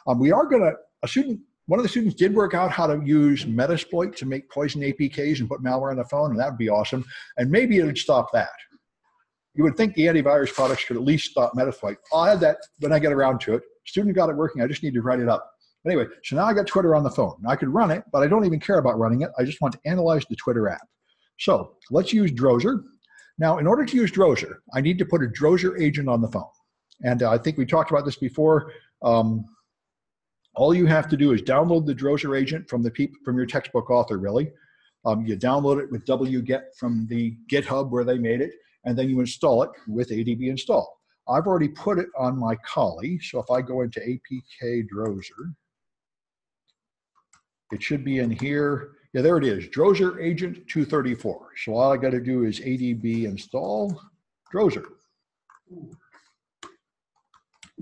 Um, we are gonna, a student, one of the students did work out how to use Metasploit to make poison A P Ks and put malware on the phone, and that'd be awesome. And maybe it would stop that. You would think the antivirus products could at least stop Metasploit. I'll add that when I get around to it. Student got it working, I just need to write it up. Anyway, so now I got Twitter on the phone. Now I could run it, but I don't even care about running it. I just want to analyze the Twitter app. So let's use Drozer. Now, in order to use Drozer, I need to put a Drozer agent on the phone. And I think we talked about this before. Um, all you have to do is download the Drozer agent from the peop from your textbook author, really. Um, you download it with wget from the GitHub where they made it, and then you install it with A D B install. I've already put it on my Kali, so if I go into A P K Drozer, it should be in here. Yeah, there it is, Drozer agent two thirty-four. So all I gotta do is A D B install Drozer.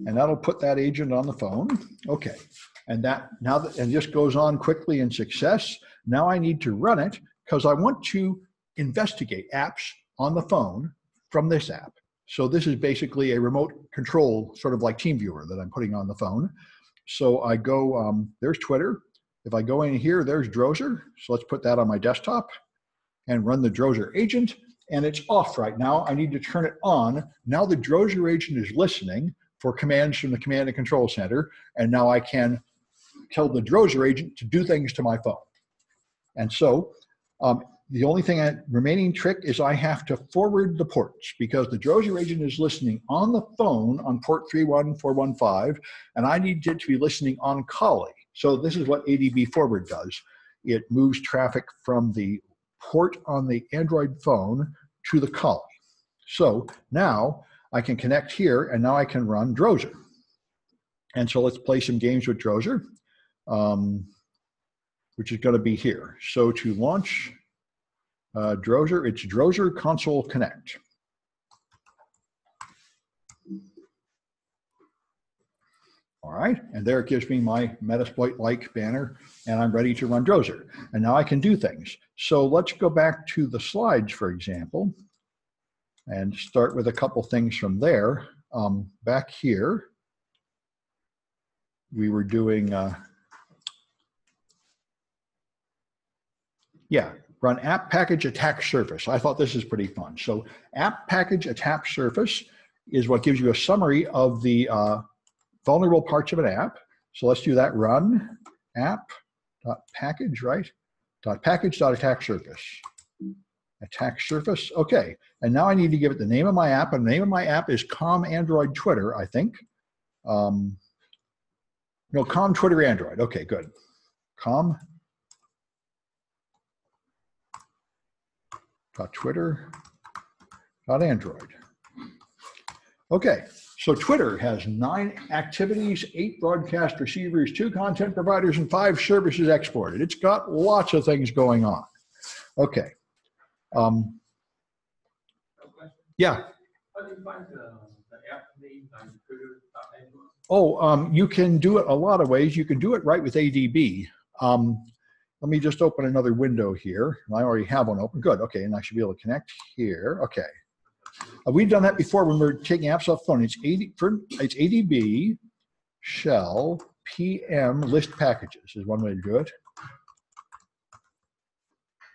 And that'll put that agent on the phone. Okay, and that now that and just goes on quickly in success. Now I need to run it because I want to investigate apps on the phone from this app. So this is basically a remote control, sort of like TeamViewer that I'm putting on the phone. So I go, um, there's Twitter. If I go in here, there's Drozer. So let's put that on my desktop and run the Drozer agent, and it's off right now. I need to turn it on. Now the Drozer agent is listening for commands from the command and control center, and now I can tell the Drozer agent to do things to my phone. And so um, the only thing I, remaining trick is I have to forward the ports because the Drozer agent is listening on the phone on port three one four one five, and I need it to be listening on Kali. So this is what A D B forward does. It moves traffic from the port on the Android phone to the Kali. So now I can connect here, and now I can run Drozer. And so let's play some games with Drozer, um, which is gonna be here. So to launch uh, Drozer, it's Drozer Console Connect. All right, and there it gives me my Metasploit-like banner, and I'm ready to run Drozer. And now I can do things. So let's go back to the slides, for example, and start with a couple things from there. Um, back here, we were doing, uh, yeah, run app package attack surface. I thought this is pretty fun. So app package attack surface is what gives you a summary of the uh, vulnerable parts of an app. So let's do that, run app.package, right? .package.attack surface. Attack surface, okay. And now I need to give it the name of my app, and the name of my app is Com Android Twitter, I think. Um, no, Com Twitter Android, okay, good. Com Twitter Android. Okay, so Twitter has nine activities, eight broadcast receivers, two content providers, and five services exported. It's got lots of things going on. Okay. Um, yeah. Oh, um, you can do it a lot of ways. You can do it right with A D B. Um, Let me just open another window here. I already have one open. Good. Okay, and I should be able to connect here. Okay. Uh, we've done that before when we were taking apps off the phone. It's, A D, for, it's A D B shell P M list packages is one way to do it.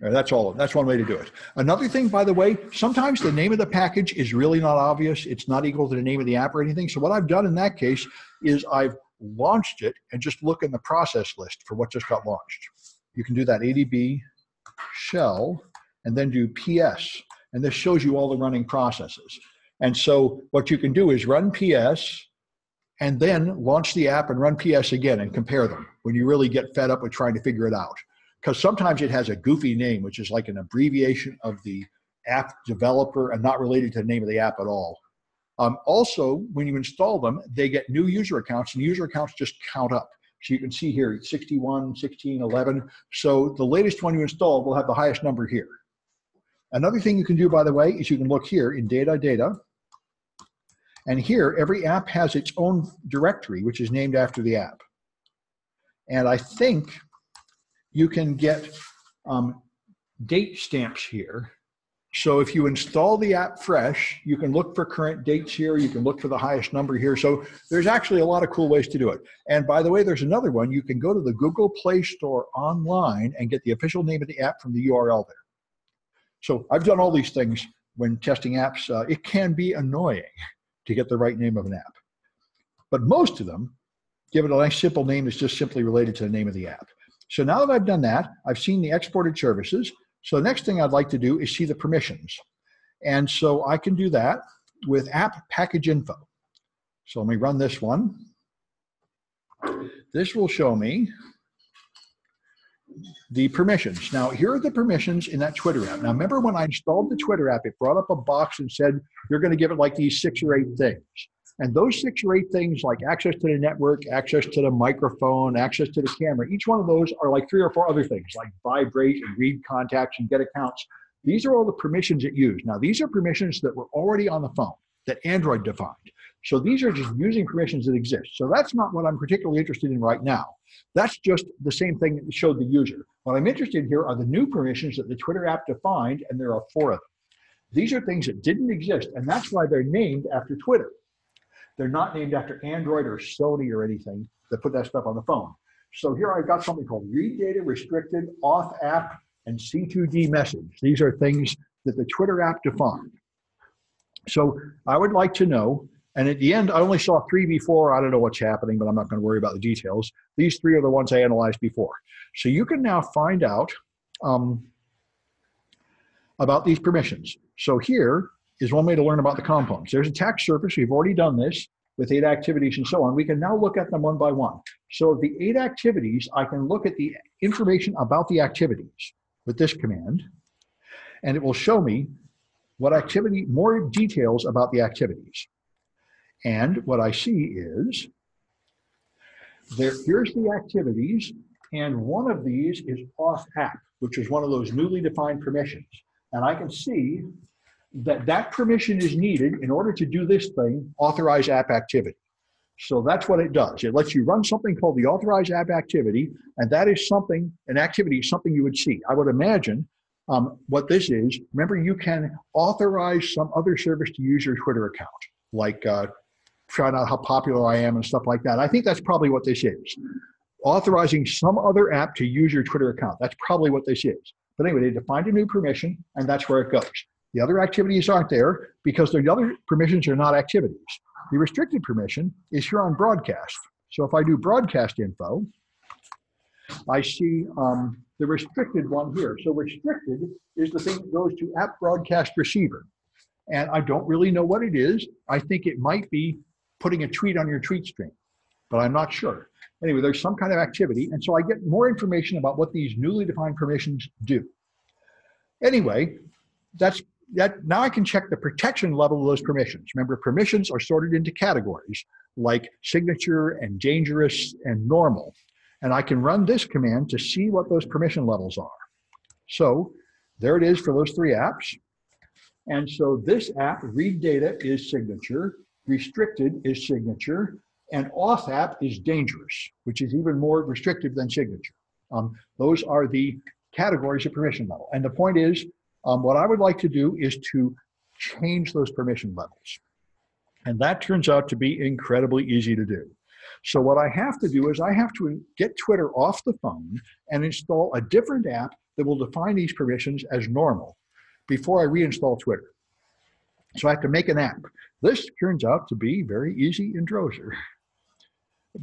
That's all. That's one way to do it. Another thing, by the way, sometimes the name of the package is really not obvious. It's not equal to the name of the app or anything. So what I've done in that case is I've launched it and just look in the process list for what just got launched. You can do that A D B shell and then do P S. And this shows you all the running processes. And so what you can do is run P S and then launch the app and run P S again and compare them when you really get fed up with trying to figure it out. Because sometimes it has a goofy name, which is like an abbreviation of the app developer and not related to the name of the app at all. Um, also, when you install them, they get new user accounts, and user accounts just count up. So you can see here, sixty-one, sixteen, eleven. So the latest one you installed will have the highest number here. Another thing you can do, by the way, is you can look here in data, data. And here, every app has its own directory, which is named after the app. And I think you can get um, date stamps here. So if you install the app fresh, you can look for current dates here. You can look for the highest number here. So there's actually a lot of cool ways to do it. And by the way, there's another one. You can go to the Google Play Store online and get the official name of the app from the U R L there. So I've done all these things when testing apps. Uh, it can be annoying to get the right name of an app. But most of them give it a nice simple name that's just simply related to the name of the app. So now that I've done that, I've seen the exported services. So the next thing I'd like to do is see the permissions. And so I can do that with app package info. So let me run this one. This will show me the permissions. Now here are the permissions in that Twitter app. Now remember when I installed the Twitter app, it brought up a box and said, you're gonna give it like these six or eight things. And those six or eight things, like access to the network, access to the microphone, access to the camera, each one of those are like three or four other things, like vibrate and read contacts and get accounts. These are all the permissions it used. Now, these are permissions that were already on the phone that Android defined. So these are just using permissions that exist. So that's not what I'm particularly interested in right now. That's just the same thing that showed the user. What I'm interested in here are the new permissions that the Twitter app defined, and there are four of them. These are things that didn't exist, and that's why they're named after Twitter. They're not named after Android or Sony or anything that put that stuff on the phone. So here I've got something called read data, restricted, auth app, and C two D message. These are things that the Twitter app defined. So I would like to know, and at the end, I only saw three before. I don't know what's happening, but I'm not going to worry about the details. These three are the ones I analyzed before. So you can now find out um, about these permissions. So here is one way to learn about the components. There's a tax surface. We've already done this with eight activities and so on. We can now look at them one by one. So the eight activities, I can look at the information about the activities with this command, and it will show me what activity, more details about the activities. And what I see is, there, here's the activities, and one of these is auth app, which is one of those newly defined permissions. And I can see that that permission is needed in order to do this thing, authorize app activity. So that's what it does. It lets you run something called the authorized app activity, and that is something, an activity is something you would see. I would imagine um, what this is, remember you can authorize some other service to use your Twitter account, like uh, find out how popular I am and stuff like that. I think that's probably what this is. Authorizing some other app to use your Twitter account. That's probably what this is. But anyway, they defined a new permission, and that's where it goes. The other activities aren't there because the other permissions are not activities. The restricted permission is here on broadcast. So if I do broadcast info, I see um, the restricted one here. So restricted is the thing that goes to app broadcast receiver. And I don't really know what it is. I think it might be putting a tweet on your tweet stream, but I'm not sure. Anyway, there's some kind of activity. And so I get more information about what these newly defined permissions do. Anyway, that's that. Now I can check the protection level of those permissions. Remember, permissions are sorted into categories like signature and dangerous and normal. And I can run this command to see what those permission levels are. So there it is for those three apps. And so this app, read data, is signature, restricted is signature, and auth app is dangerous, which is even more restrictive than signature. Um, those are the categories of permission level. And the point is, um, what I would like to do is to change those permission levels. And that turns out to be incredibly easy to do. So what I have to do is I have to get Twitter off the phone and install a different app that will define these permissions as normal before I reinstall Twitter. So I have to make an app. This turns out to be very easy in Drozer.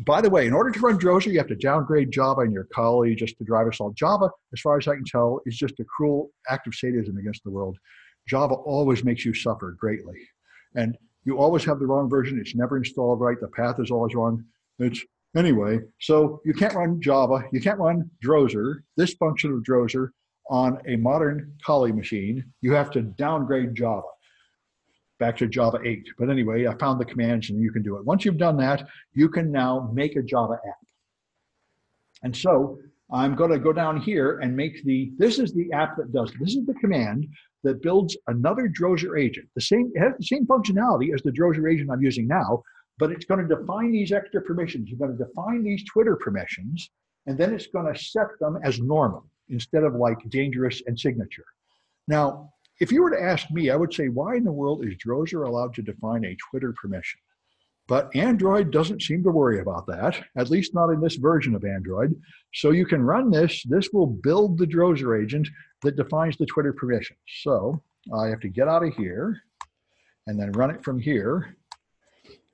By the way, in order to run Drozer, you have to downgrade Java and your Kali just to drive us all. Java, as far as I can tell, is just a cruel act of sadism against the world. Java always makes you suffer greatly. And you always have the wrong version. It's never installed right. The path is always wrong. It's, anyway, so you can't run Java. You can't run Drozer, this function of Drozer, on a modern Kali machine. You have to downgrade Java back to Java eight. But anyway, I found the commands and you can do it. Once you've done that, you can now make a Java app. And so I'm going to go down here and make the, this is the app that does, this is the command that builds another Drozer agent. The same, it has the same functionality as the Drozer agent I'm using now, but it's going to define these extra permissions. You're going to define these Twitter permissions, and then it's going to set them as normal instead of like dangerous and signature. Now, if you were to ask me, I would say, why in the world is Drozer allowed to define a Twitter permission? But Android doesn't seem to worry about that, at least not in this version of Android. So you can run this. This will build the Drozer agent that defines the Twitter permission. So I have to get out of here and then run it from here.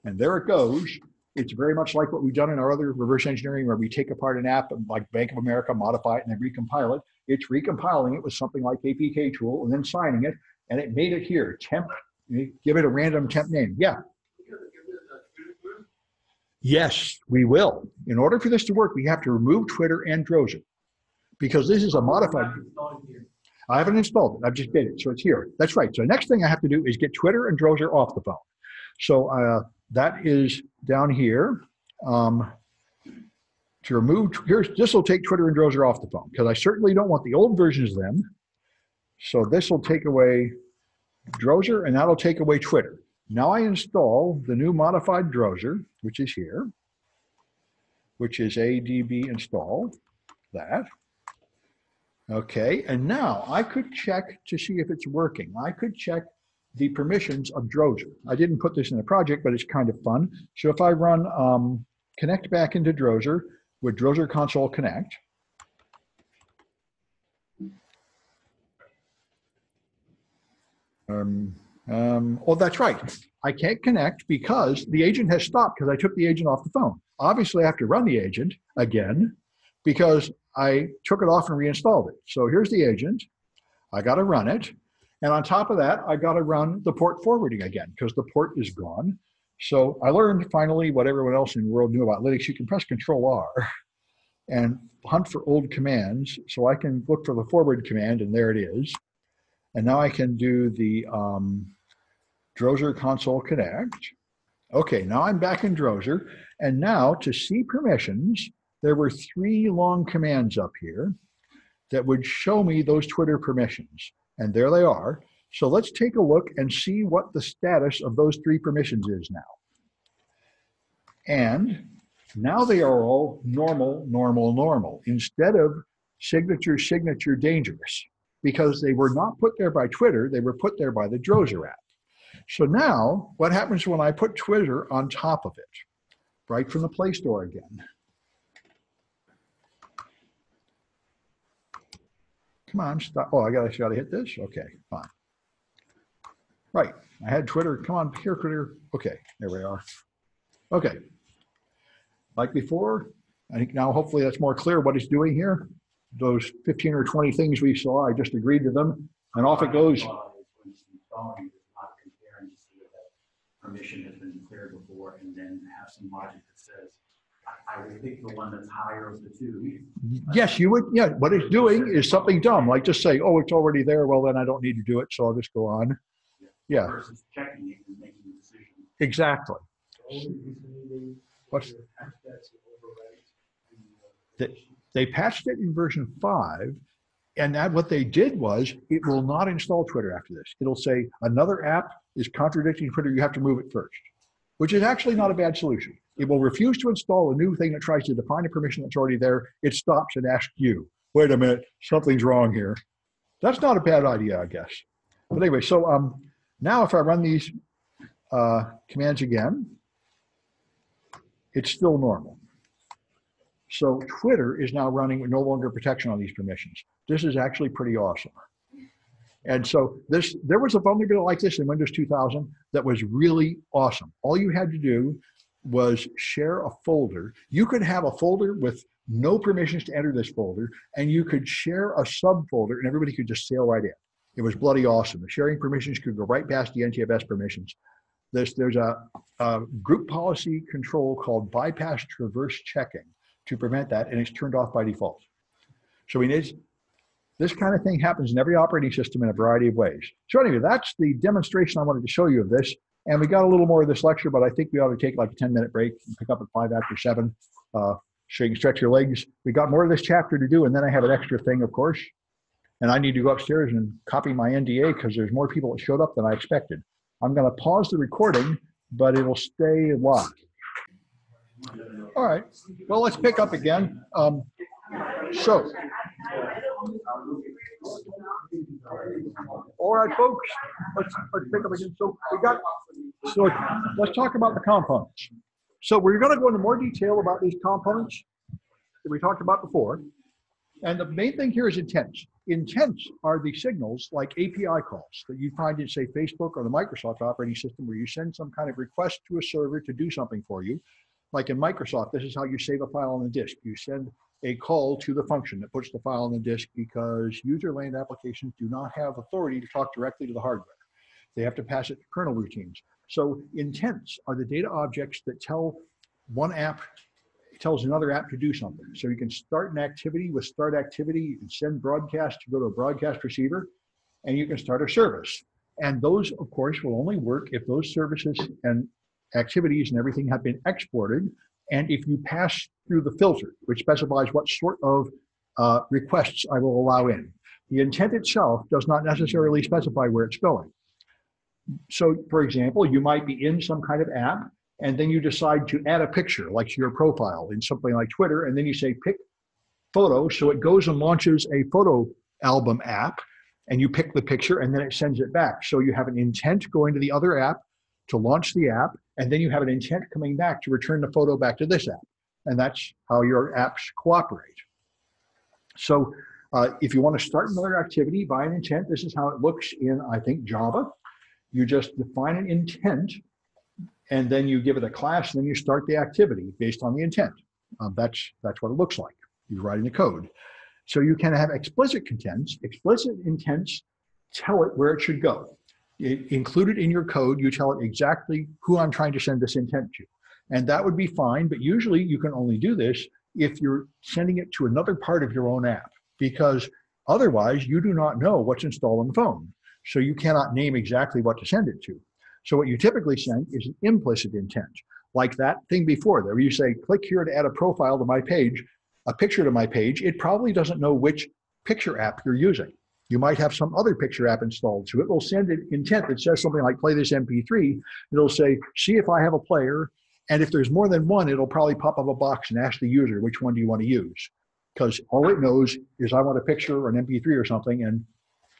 And there it goes. It's very much like what we've done in our other reverse engineering where we take apart an app like Bank of America, modify it, and then recompile it. It's recompiling it with something like A P K tool and then signing it, and it made it here. Temp, give it a random temp name. Yeah. Yes, we will. In order for this to work, we have to remove Twitter and Drozer because this is a modified. I haven't installed it. I've just made it, so it's here. That's right. So the next thing I have to do is get Twitter and Drozer off the phone. So uh, that is down here. Um, to remove, here's, this will take Twitter and Drozer off the phone because I certainly don't want the old versions of them. So this will take away Drozer and that'll take away Twitter. Now I install the new modified Drozer, which is here, which is A D B install, that. Okay, and now I could check to see if it's working. I could check the permissions of Drozer. I didn't put this in the project, but it's kind of fun. So if I run um, connect back into Drozer, with Drozer console connect. Um, um, oh, that's right. I can't connect because the agent has stopped because I took the agent off the phone. Obviously, I have to run the agent again because I took it off and reinstalled it. So here's the agent. I got to run it. And on top of that, I got to run the port forwarding again because the port is gone. So I learned finally what everyone else in the world knew about Linux. You can press Control R and hunt for old commands. So I can look for the forward command, and there it is. And now I can do the um, Drozer console connect. Okay, now I'm back in Drozer. And now to see permissions, there were three long commands up here that would show me those Twitter permissions. And there they are. So let's take a look and see what the status of those three permissions is now. And now they are all normal, normal, normal, instead of signature, signature, dangerous, because they were not put there by Twitter, they were put there by the Drozer app. So now, what happens when I put Twitter on top of it? Right from the Play Store again. Come on, stop. Oh, I gotta, gotta hit this? Okay, fine. Right, I had Twitter, come on, here, Twitter. Okay, there we are. Okay, like before, I think now hopefully that's more clear what it's doing here. Those fifteen or twenty things we saw, I just agreed to them, and off it goes. Permission has been cleared before, and then have some logic that says, I would think the one that's higher of the two. Yes, you would, yeah, what it's doing is something dumb, like just say, oh, it's already there, well then I don't need to do it, so I'll just go on. Yeah. yeah. Versus checking it and making a decision. Exactly. What's, they, they patched it in version five, and that what they did was, it will not install Twitter after this. It'll say, another app is contradicting Twitter, you have to move it first, which is actually not a bad solution. It will refuse to install a new thing that tries to define a permission that's already there. It stops and asks you, wait a minute, something's wrong here. That's not a bad idea, I guess. But anyway, so um, now if I run these uh, commands again, it's still normal. So Twitter is now running with no longer protection on these permissions. This is actually pretty awesome. And so this, there was a vulnerability like this in Windows two thousand that was really awesome. All you had to do was share a folder. You could have a folder with no permissions to enter this folder, and you could share a subfolder, and everybody could just sail right in. It was bloody awesome. The sharing permissions could go right past the N T F S permissions. There's, there's a, a group policy control called bypass traverse checking to prevent that, and it's turned off by default. So we need, this kind of thing happens in every operating system in a variety of ways. So anyway, that's the demonstration I wanted to show you of this. And we got a little more of this lecture, but I think we ought to take like a ten minute break and pick up at five after seven, uh, so you can stretch your legs. We got more of this chapter to do, and then I have an extra thing, of course. And I need to go upstairs and copy my N D A because there's more people that showed up than I expected. I'm gonna pause the recording, but it'll stay live. All right, well, let's pick up again. Um, so. All right, folks, let's, let's pick up again. So we got, so let's talk about the components. So we're going to go into more detail about these components that we talked about before. And the main thing here is intents. Intents are the signals like A P I calls that you find in, say, Facebook or the Microsoft operating system, where you send some kind of request to a server to do something for you. Like in Microsoft, this is how you save a file on the disk. You send a call to the function that puts the file on the disk, because user land applications do not have authority to talk directly to the hardware. They have to pass it to kernel routines. So intents are the data objects that tell one app, tells another app to do something. So you can start an activity with start activity, you can send broadcast to go to a broadcast receiver, and you can start a service. And those, of course, will only work if those services and activities and everything have been exported, and if you pass through the filter, which specifies what sort of uh, requests I will allow in. The intent itself does not necessarily specify where it's going. So, for example, you might be in some kind of app, and then you decide to add a picture, like to your profile, in something like Twitter, and then you say, pick photo, so it goes and launches a photo album app, and you pick the picture, and then it sends it back. So you have an intent going to the other app to launch the app, and then you have an intent coming back to return the photo back to this app. And that's how your apps cooperate. So uh, if you want to start another activity by an intent, this is how it looks in, I think, Java. You just define an intent, and then you give it a class, and then you start the activity based on the intent. Um, that's, that's what it looks like. You're writing the code. So you can have explicit contents. Explicit intents tell it where it should go. It, included in your code, you tell it exactly who I'm trying to send this intent to. And that would be fine, but usually you can only do this if you're sending it to another part of your own app, because otherwise you do not know what's installed on the phone. So you cannot name exactly what to send it to. So what you typically send is an implicit intent, like that thing before there, where you say, click here to add a profile to my page, a picture to my page. It probably doesn't know which picture app you're using. You might have some other picture app installed, so it will send an intent that says something like, play this M P three. It'll say, see if I have a player, And if there's more than one, it'll probably pop up a box and ask the user, which one do you want to use? Because all it knows is I want a picture or an M P three or something, and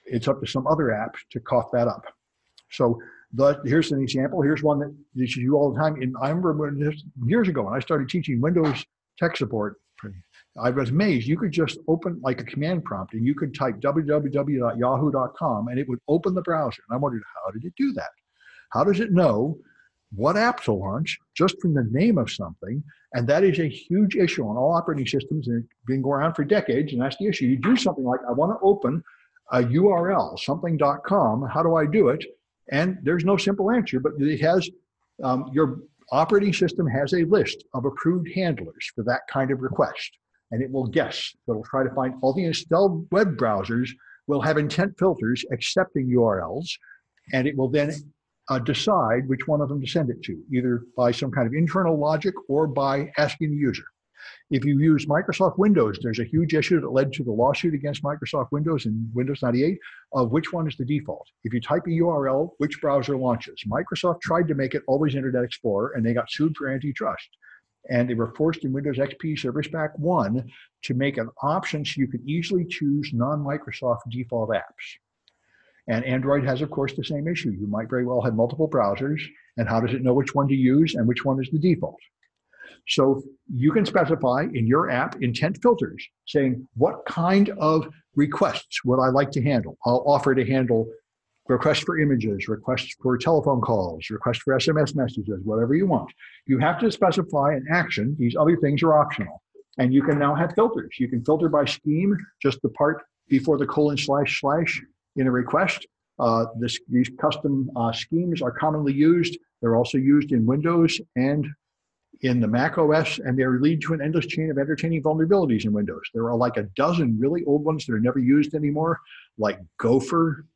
it's up to some other app to cough that up. So the, here's an example. Here's one that you should do all the time. And I remember when this, years ago when I started teaching Windows tech support, I was amazed. You could just open like a command prompt and you could type w w w dot yahoo dot com and it would open the browser. And I wondered, how did it do that? How does it know what app to launch just from the name of something? And that is a huge issue on all operating systems, and it's been going on for decades, and that's the issue. You do something like, I want to open a U R L, something dot com, how do I do it? And there's no simple answer, but it has, um, your operating system has a list of approved handlers for that kind of request. And it will guess, it'll try to find, all the installed web browsers will have intent filters accepting U R Ls, and it will then Uh, decide which one of them to send it to, either by some kind of internal logic or by asking the user. If you use Microsoft Windows, there's a huge issue that led to the lawsuit against Microsoft Windows in Windows ninety-eight of which one is the default. If you type a U R L, which browser launches? Microsoft tried to make it always Internet Explorer, and they got sued for antitrust. And they were forced in Windows X P Service Pack one to make an option so you could easily choose non-Microsoft default apps. And Android has, of course, the same issue. You might very well have multiple browsers, and how does it know which one to use and which one is the default? So you can specify in your app intent filters, saying what kind of requests would I like to handle? I'll offer to handle requests for images, requests for telephone calls, requests for S M S messages, whatever you want. You have to specify an action. These other things are optional. And you can now have filters. You can filter by scheme, just the part before the colon slash slash, in a request. Uh, this, these custom uh, schemes are commonly used. They're also used in Windows and in the Mac O S, and they lead to an endless chain of entertaining vulnerabilities in Windows. There are like a dozen really old ones that are never used anymore, like Gopher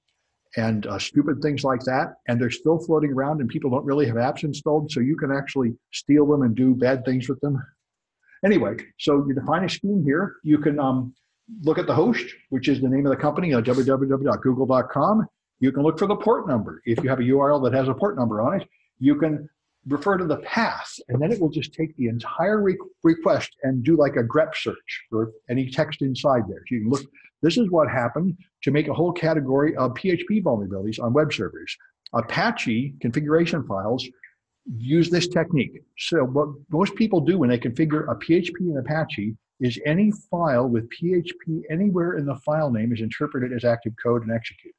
and uh, stupid things like that, and they're still floating around, and people don't really have apps installed, so you can actually steal them and do bad things with them. Anyway, so you define a scheme here. You can um, look at the host, which is the name of the company, uh, w w w dot google dot com. You can look for the port number. If you have a U R L that has a port number on it, you can refer to the path, and then it will just take the entire re request and do like a grep search for any text inside there. So you can look. This is what happened to make a whole category of P H P vulnerabilities on web servers. Apache configuration files use this technique. So what most people do when they configure a P H P in Apache is any file with P H P anywhere in the file name is interpreted as active code and executed.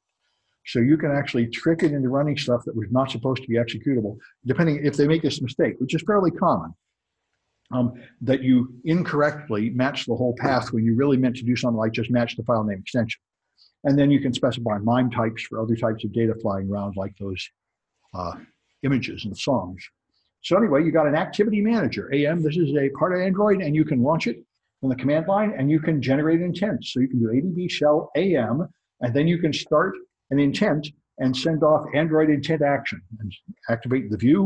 So you can actually trick it into running stuff that was not supposed to be executable, depending if they make this mistake, which is fairly common, um, that you incorrectly match the whole path when you really meant to do something like just match the file name extension. And then you can specify MIME types for other types of data flying around, like those uh, images and songs. So anyway, you got an activity manager, A M, this is a part of Android, and you can launch it from the command line, and you can generate intents. So you can do A D B shell A M, and then you can start an intent and send off Android intent action and activate the view.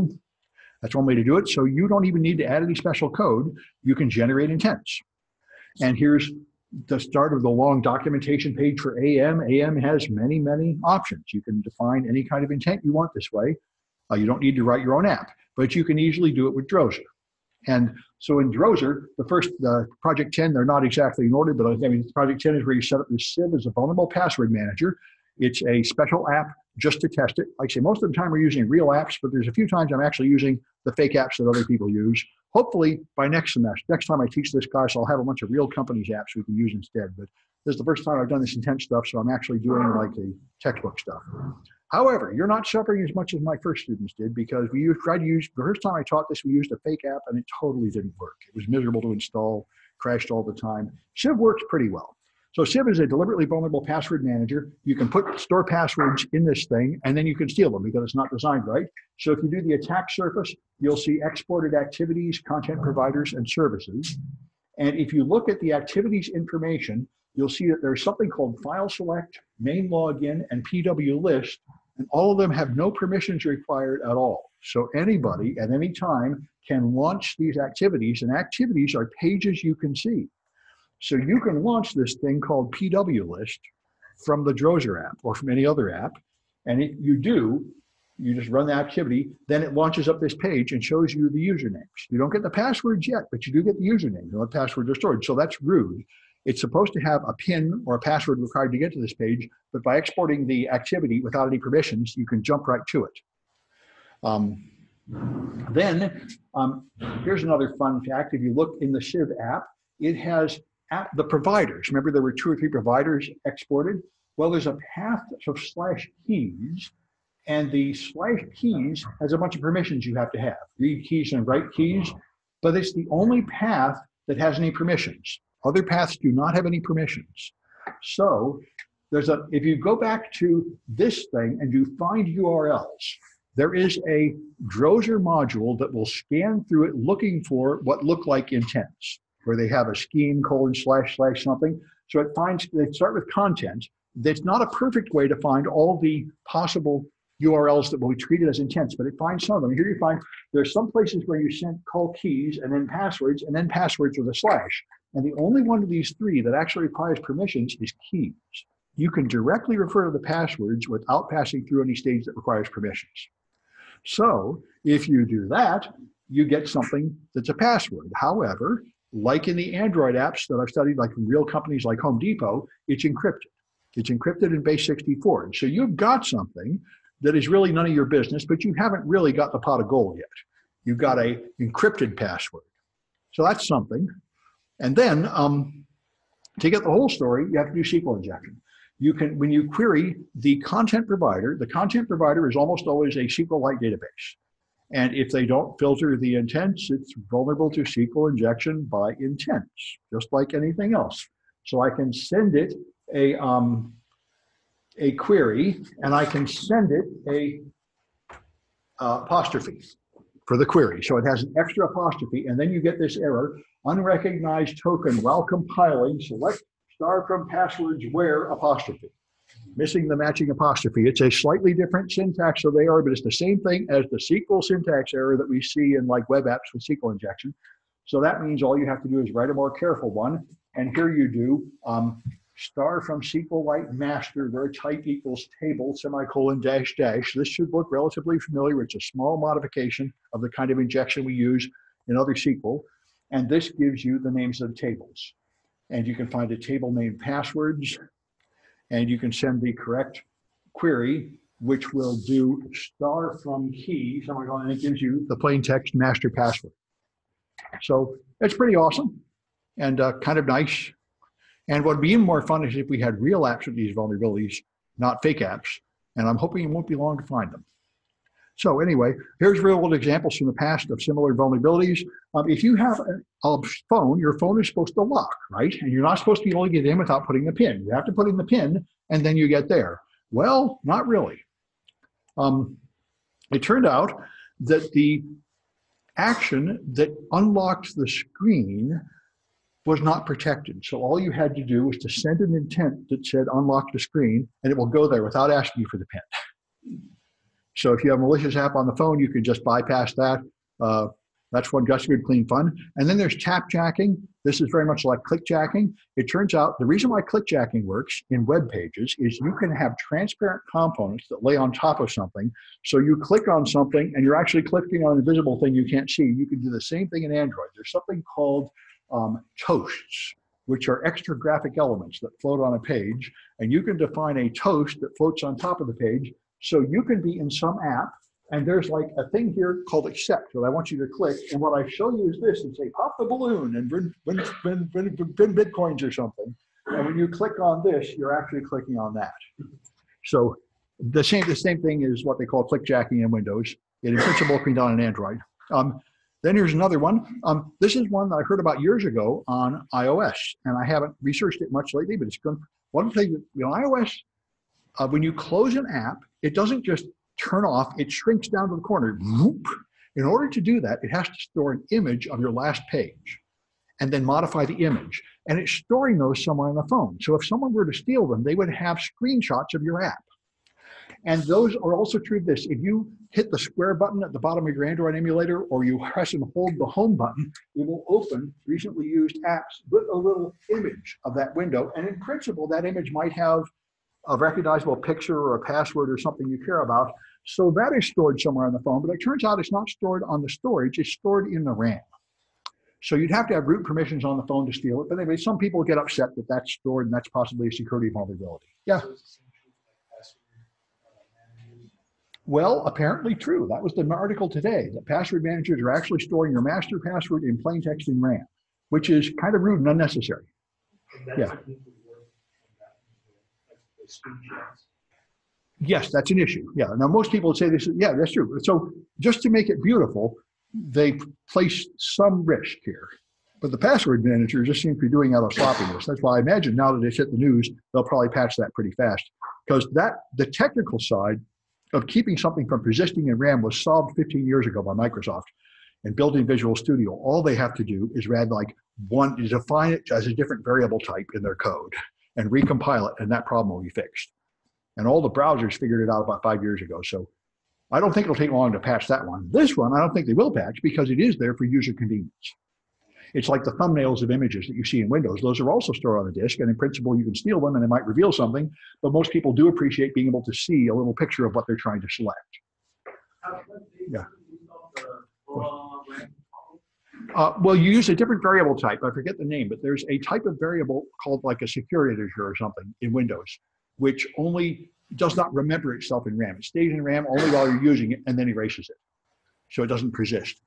That's one way to do it. So you don't even need to add any special code. You can generate intents. And here's the start of the long documentation page for A M. A M has many, many options. You can define any kind of intent you want this way. Uh, you don't need to write your own app, but you can easily do it with Drozer. And so in Drozer, the first, uh, Project ten, they're not exactly in order, but I mean, Project ten is where you set up this sieve as a vulnerable password manager. It's a special app just to test it. Like I say, most of the time we're using real apps, but there's a few times I'm actually using the fake apps that other people use. Hopefully by next semester, next time I teach this class, I'll have a bunch of real companies' apps we can use instead. But this is the first time I've done this intense stuff, so I'm actually doing like the textbook stuff. However, you're not suffering as much as my first students did, because we used, tried to use, the first time I taught this, we used a fake app and it totally didn't work. It was miserable to install, crashed all the time. Sieve works pretty well. So Sieve is a deliberately vulnerable password manager. You can put store passwords in this thing and then you can steal them because it's not designed right. So if you do the attack surface, you'll see exported activities, content providers, and services. And if you look at the activities information, you'll see that there's something called file select, main login, and P W list, and all of them have no permissions required at all. So anybody at any time can launch these activities, and activities are pages you can see. So you can launch this thing called P W list from the Drozer app or from any other app, and if you do, You just run the activity, then it launches up this page and shows you the usernames. You don't get the passwords yet, but you do get the usernames and the passwords are stored. So that's rude. It's supposed to have a PIN or a password required to get to this page, but by exporting the activity without any permissions, you can jump right to it. Um, then, um, here's another fun fact. If you look in the Civ app, it has app, the providers. Remember there were two or three providers exported? Well, there's a path of slash keys, and the slash keys has a bunch of permissions you have to have, read keys and write keys, but it's the only path that has any permissions. Other paths do not have any permissions. So there's a, if you go back to this thing and you find U R Ls, there is a Drozer module that will scan through it looking for what look like intents, where they have a scheme, colon, slash, slash, something. So it finds, they start with content. That's not a perfect way to find all the possible U R Ls that will be treated as intents, but it finds some of them. Here you find there's some places where you send call keys and then passwords and then passwords with a slash. And the only one of these three that actually requires permissions is keys. You can directly refer to the passwords without passing through any stage that requires permissions. So if you do that, you get something that's a password. However, like in the Android apps that I've studied, like in real companies like Home Depot, it's encrypted. It's encrypted in base sixty-four. And so you've got something that is really none of your business, but you haven't really got the pot of gold yet. You've got a encrypted password. So that's something. And then um, to get the whole story, you have to do S Q L injection. You can, when you query the content provider, the content provider is almost always a S Q L-like database. And if they don't filter the intents, it's vulnerable to S Q L injection by intents, just like anything else. So I can send it a, um, a query, and I can send it a uh, apostrophe for the query. So it has an extra apostrophe, and then you get this error, unrecognized token while compiling, select star from passwords where apostrophe. Missing the matching apostrophe. It's a slightly different syntax, so they are, but it's the same thing as the S Q L syntax error that we see in like web apps with S Q L injection. So that means all you have to do is write a more careful one. And here you do um, star from S Q Lite master where type equals table semicolon dash dash. This should look relatively familiar. It's a small modification of the kind of injection we use in other S Q L. And this gives you the names of the tables. And you can find a table named passwords, and you can send the correct query, which will do star from key, and it gives you the plain text master password. So that's pretty awesome and uh, kind of nice. And what would be even more fun is if we had real apps with these vulnerabilities, not fake apps. And I'm hoping it won't be long to find them. So anyway, here's real world examples from the past of similar vulnerabilities. Um, if you have a, a phone, your phone is supposed to lock, right? And you're not supposed to be able to get in without putting the PIN. You have to put in the PIN and then you get there. Well, not really. Um, it turned out that the action that unlocks the screen was not protected. So all you had to do was to send an intent that said unlock the screen, and it will go there without asking you for the PIN. So if you have a malicious app on the phone, you can just bypass that. Uh, that's one just good, clean fun. And then there's tap-jacking. This is very much like click-jacking. It turns out the reason why click-jacking works in web pages is you can have transparent components that lay on top of something. So you click on something and you're actually clicking on an invisible thing you can't see. You can do the same thing in Android. There's something called um, toasts, which are extra graphic elements that float on a page. And you can define a toast that floats on top of the page. So you can be in some app, and there's like a thing here called accept that I want you to click. And what I show you is this, and say, pop the balloon and win, win, win, win, win Bitcoins or something. And when you click on this, you're actually clicking on that. So the same, the same thing is what they call clickjacking in Windows. It in principle can be done in Android. Um, then here's another one. Um, this is one that I heard about years ago on iOS, and I haven't researched it much lately, but it's good. One thing that, you know, iOS, Uh, when you close an app, it doesn't just turn off, it shrinks down to the corner. In order to do that, it has to store an image of your last page and then modify the image. And it's storing those somewhere on the phone. So if someone were to steal them, they would have screenshots of your app. And those are also true of this. If you hit the square button at the bottom of your Android emulator, or you press and hold the home button, it will open recently used apps with a little image of that window. And in principle, that image might have a recognizable picture or a password or something you care about. So that is stored somewhere on the phone, but it turns out it's not stored on the storage, it's stored in the RAM. So you'd have to have root permissions on the phone to steal it, but anyway, some people get upset that that's stored and that's possibly a security vulnerability. Yeah? Well, apparently true. That was the article today, that password managers are actually storing your master password in plain text in RAM, which is kind of rude and unnecessary. And yeah. Yes, that's an issue. Yeah. Now, most people would say this. Yeah, that's true. So just to make it beautiful, they place some risk here. But the password manager just seems to be doing out of sloppiness. That's why I imagine now that it's hit the news, they'll probably patch that pretty fast. Because that the technical side of keeping something from persisting in RAM was solved fifteen years ago by Microsoft. And building Visual Studio, all they have to do is add like one, define it as a different variable type in their code and recompile it, and that problem will be fixed. And all the browsers figured it out about five years ago. So I don't think it'll take long to patch that one. This one, I don't think they will patch because it is there for user convenience. It's like the thumbnails of images that you see in Windows. Those are also stored on the disk, and in principle, you can steal them and it might reveal something, but most people do appreciate being able to see a little picture of what they're trying to select. Yeah. Uh, well, you use a different variable type. I forget the name, but there's a type of variable called like a security integer or something in Windows, which only does not remember itself in RAM. It stays in RAM only while you're using it and then erases it. So it doesn't persist.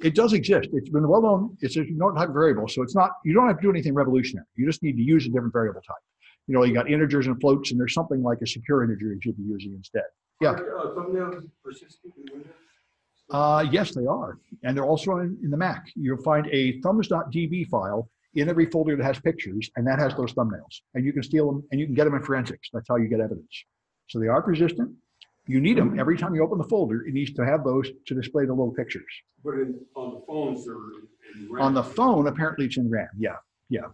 It does exist. It's been well known. It's a type of variable. So it's not, you don't have to do anything revolutionary. You just need to use a different variable type. You know, you got integers and floats, and there's something like a secure integer you should be using instead. Yeah. Are thumbnails persistent in Windows? Uh, yes, they are. And they're also in, in the Mac. You'll find a thumbs dot d b file in every folder that has pictures, and that has those thumbnails. And you can steal them, and you can get them in forensics. That's how you get evidence. So they are persistent. You need them every time you open the folder. It needs to have those to display the little pictures. But in, on the phones, they're in RAM. On the phone, apparently it's in RAM. Yeah, yeah.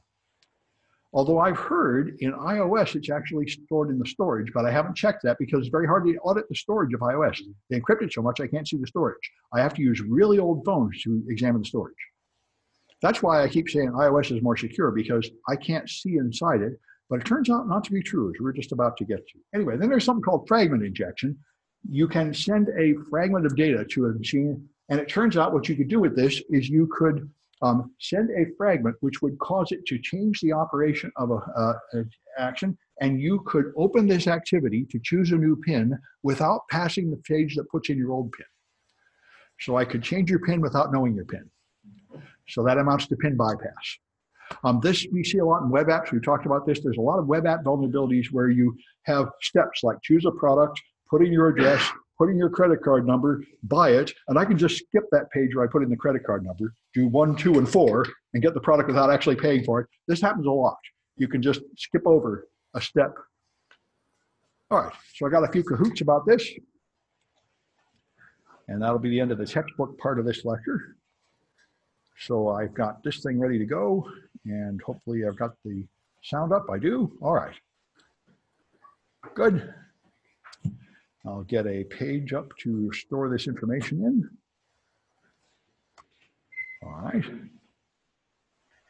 Although I've heard in iOS, it's actually stored in the storage, but I haven't checked that because it's very hard to audit the storage of iOS. They encrypt it so much, I can't see the storage. I have to use really old phones to examine the storage. That's why I keep saying iOS is more secure because I can't see inside it, but it turns out not to be true, as we're just about to get to. Anyway, then there's something called fragment injection. You can send a fragment of data to a machine, and it turns out what you could do with this is you could Um, send a fragment which would cause it to change the operation of a, uh, an action, and you could open this activity to choose a new PIN without passing the page that puts in your old PIN. So I could change your PIN without knowing your PIN. So that amounts to PIN bypass. Um, this we see a lot in web apps. We've talked about this. There's a lot of web app vulnerabilities where you have steps like choose a product, put in your address, put in your credit card number, buy it, and I can just skip that page where I put in the credit card number, do one, two, and four, and get the product without actually paying for it. This happens a lot. You can just skip over a step. All right, so I got a few cahoots about this, and that'll be the end of the textbook part of this lecture. So I've got this thing ready to go, and hopefully I've got the sound up. I do. All right. Good. I'll get a page up to store this information in. All right.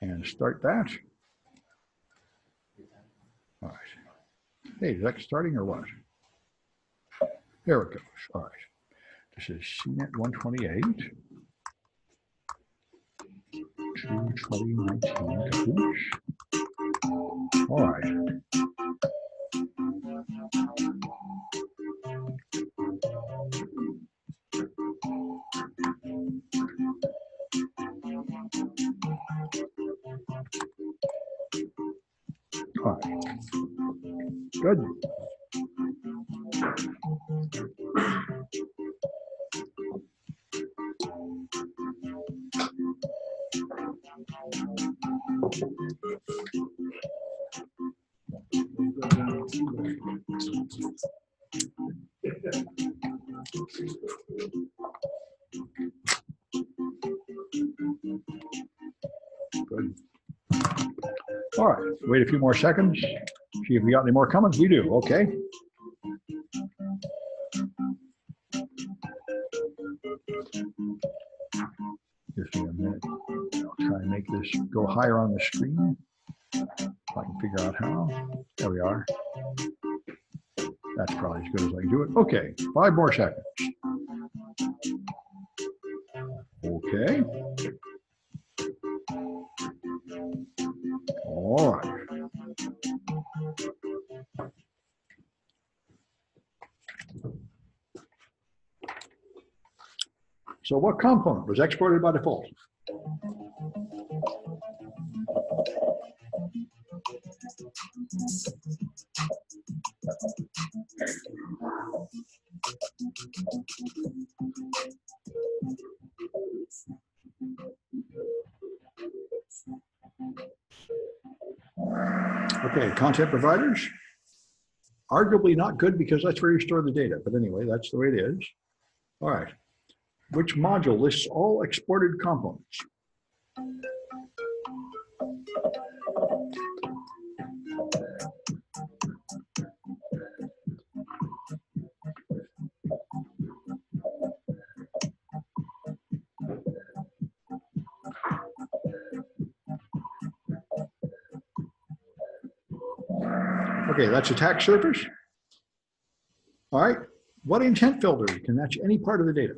And start that. All right. Hey, is that starting or what? There it goes. All right. This is C net one twenty-eight. two twenty nineteen. All right. All right. Good. Good. All right, wait a few more seconds. See if we got any more comments. We do, okay. Just give me a minute. I'll try and make this go higher on the screen. If I can figure out how. There we are. That's probably as good as I can do it. Okay, five more seconds. Okay. All right. So what component was exported by default? Okay, content providers. Arguably not good because that's where you store the data. But anyway, that's the way it is. All right. Which module lists all exported components? Okay, that's attack surface. All right, what intent filter can match any part of the data?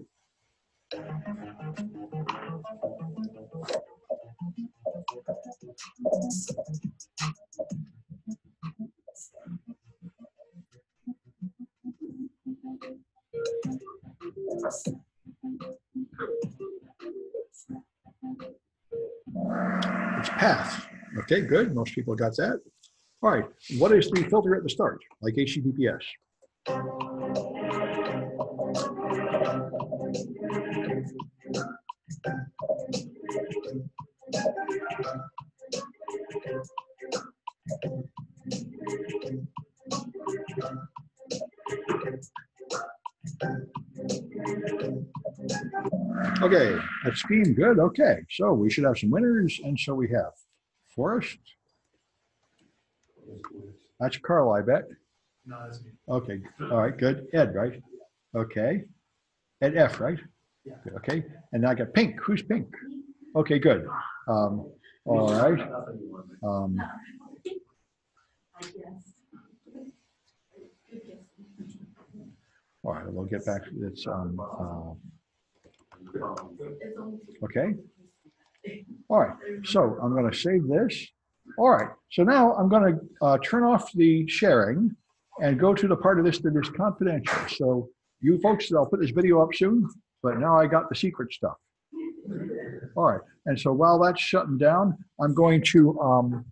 It's path. Okay, good. Most people got that. All right. What is the filter at the start, like H T T P S? Okay, that's been good. Okay, so we should have some winners, and so we have Forrest. That's Carl, I bet. No, that's me. Okay, all right, good. Ed, right? Okay. Ed F, right? Yeah. Okay, and I got Pink. Who's Pink? Okay, good. Um, all right. Um, all right, we'll get back to this. Um, uh, Okay. All right. So I'm going to save this. All right. So now I'm going to uh, turn off the sharing and go to the part of this that is confidential. So you folks, I'll put this video up soon, but now I got the secret stuff. All right. And so while that's shutting down, I'm going to um,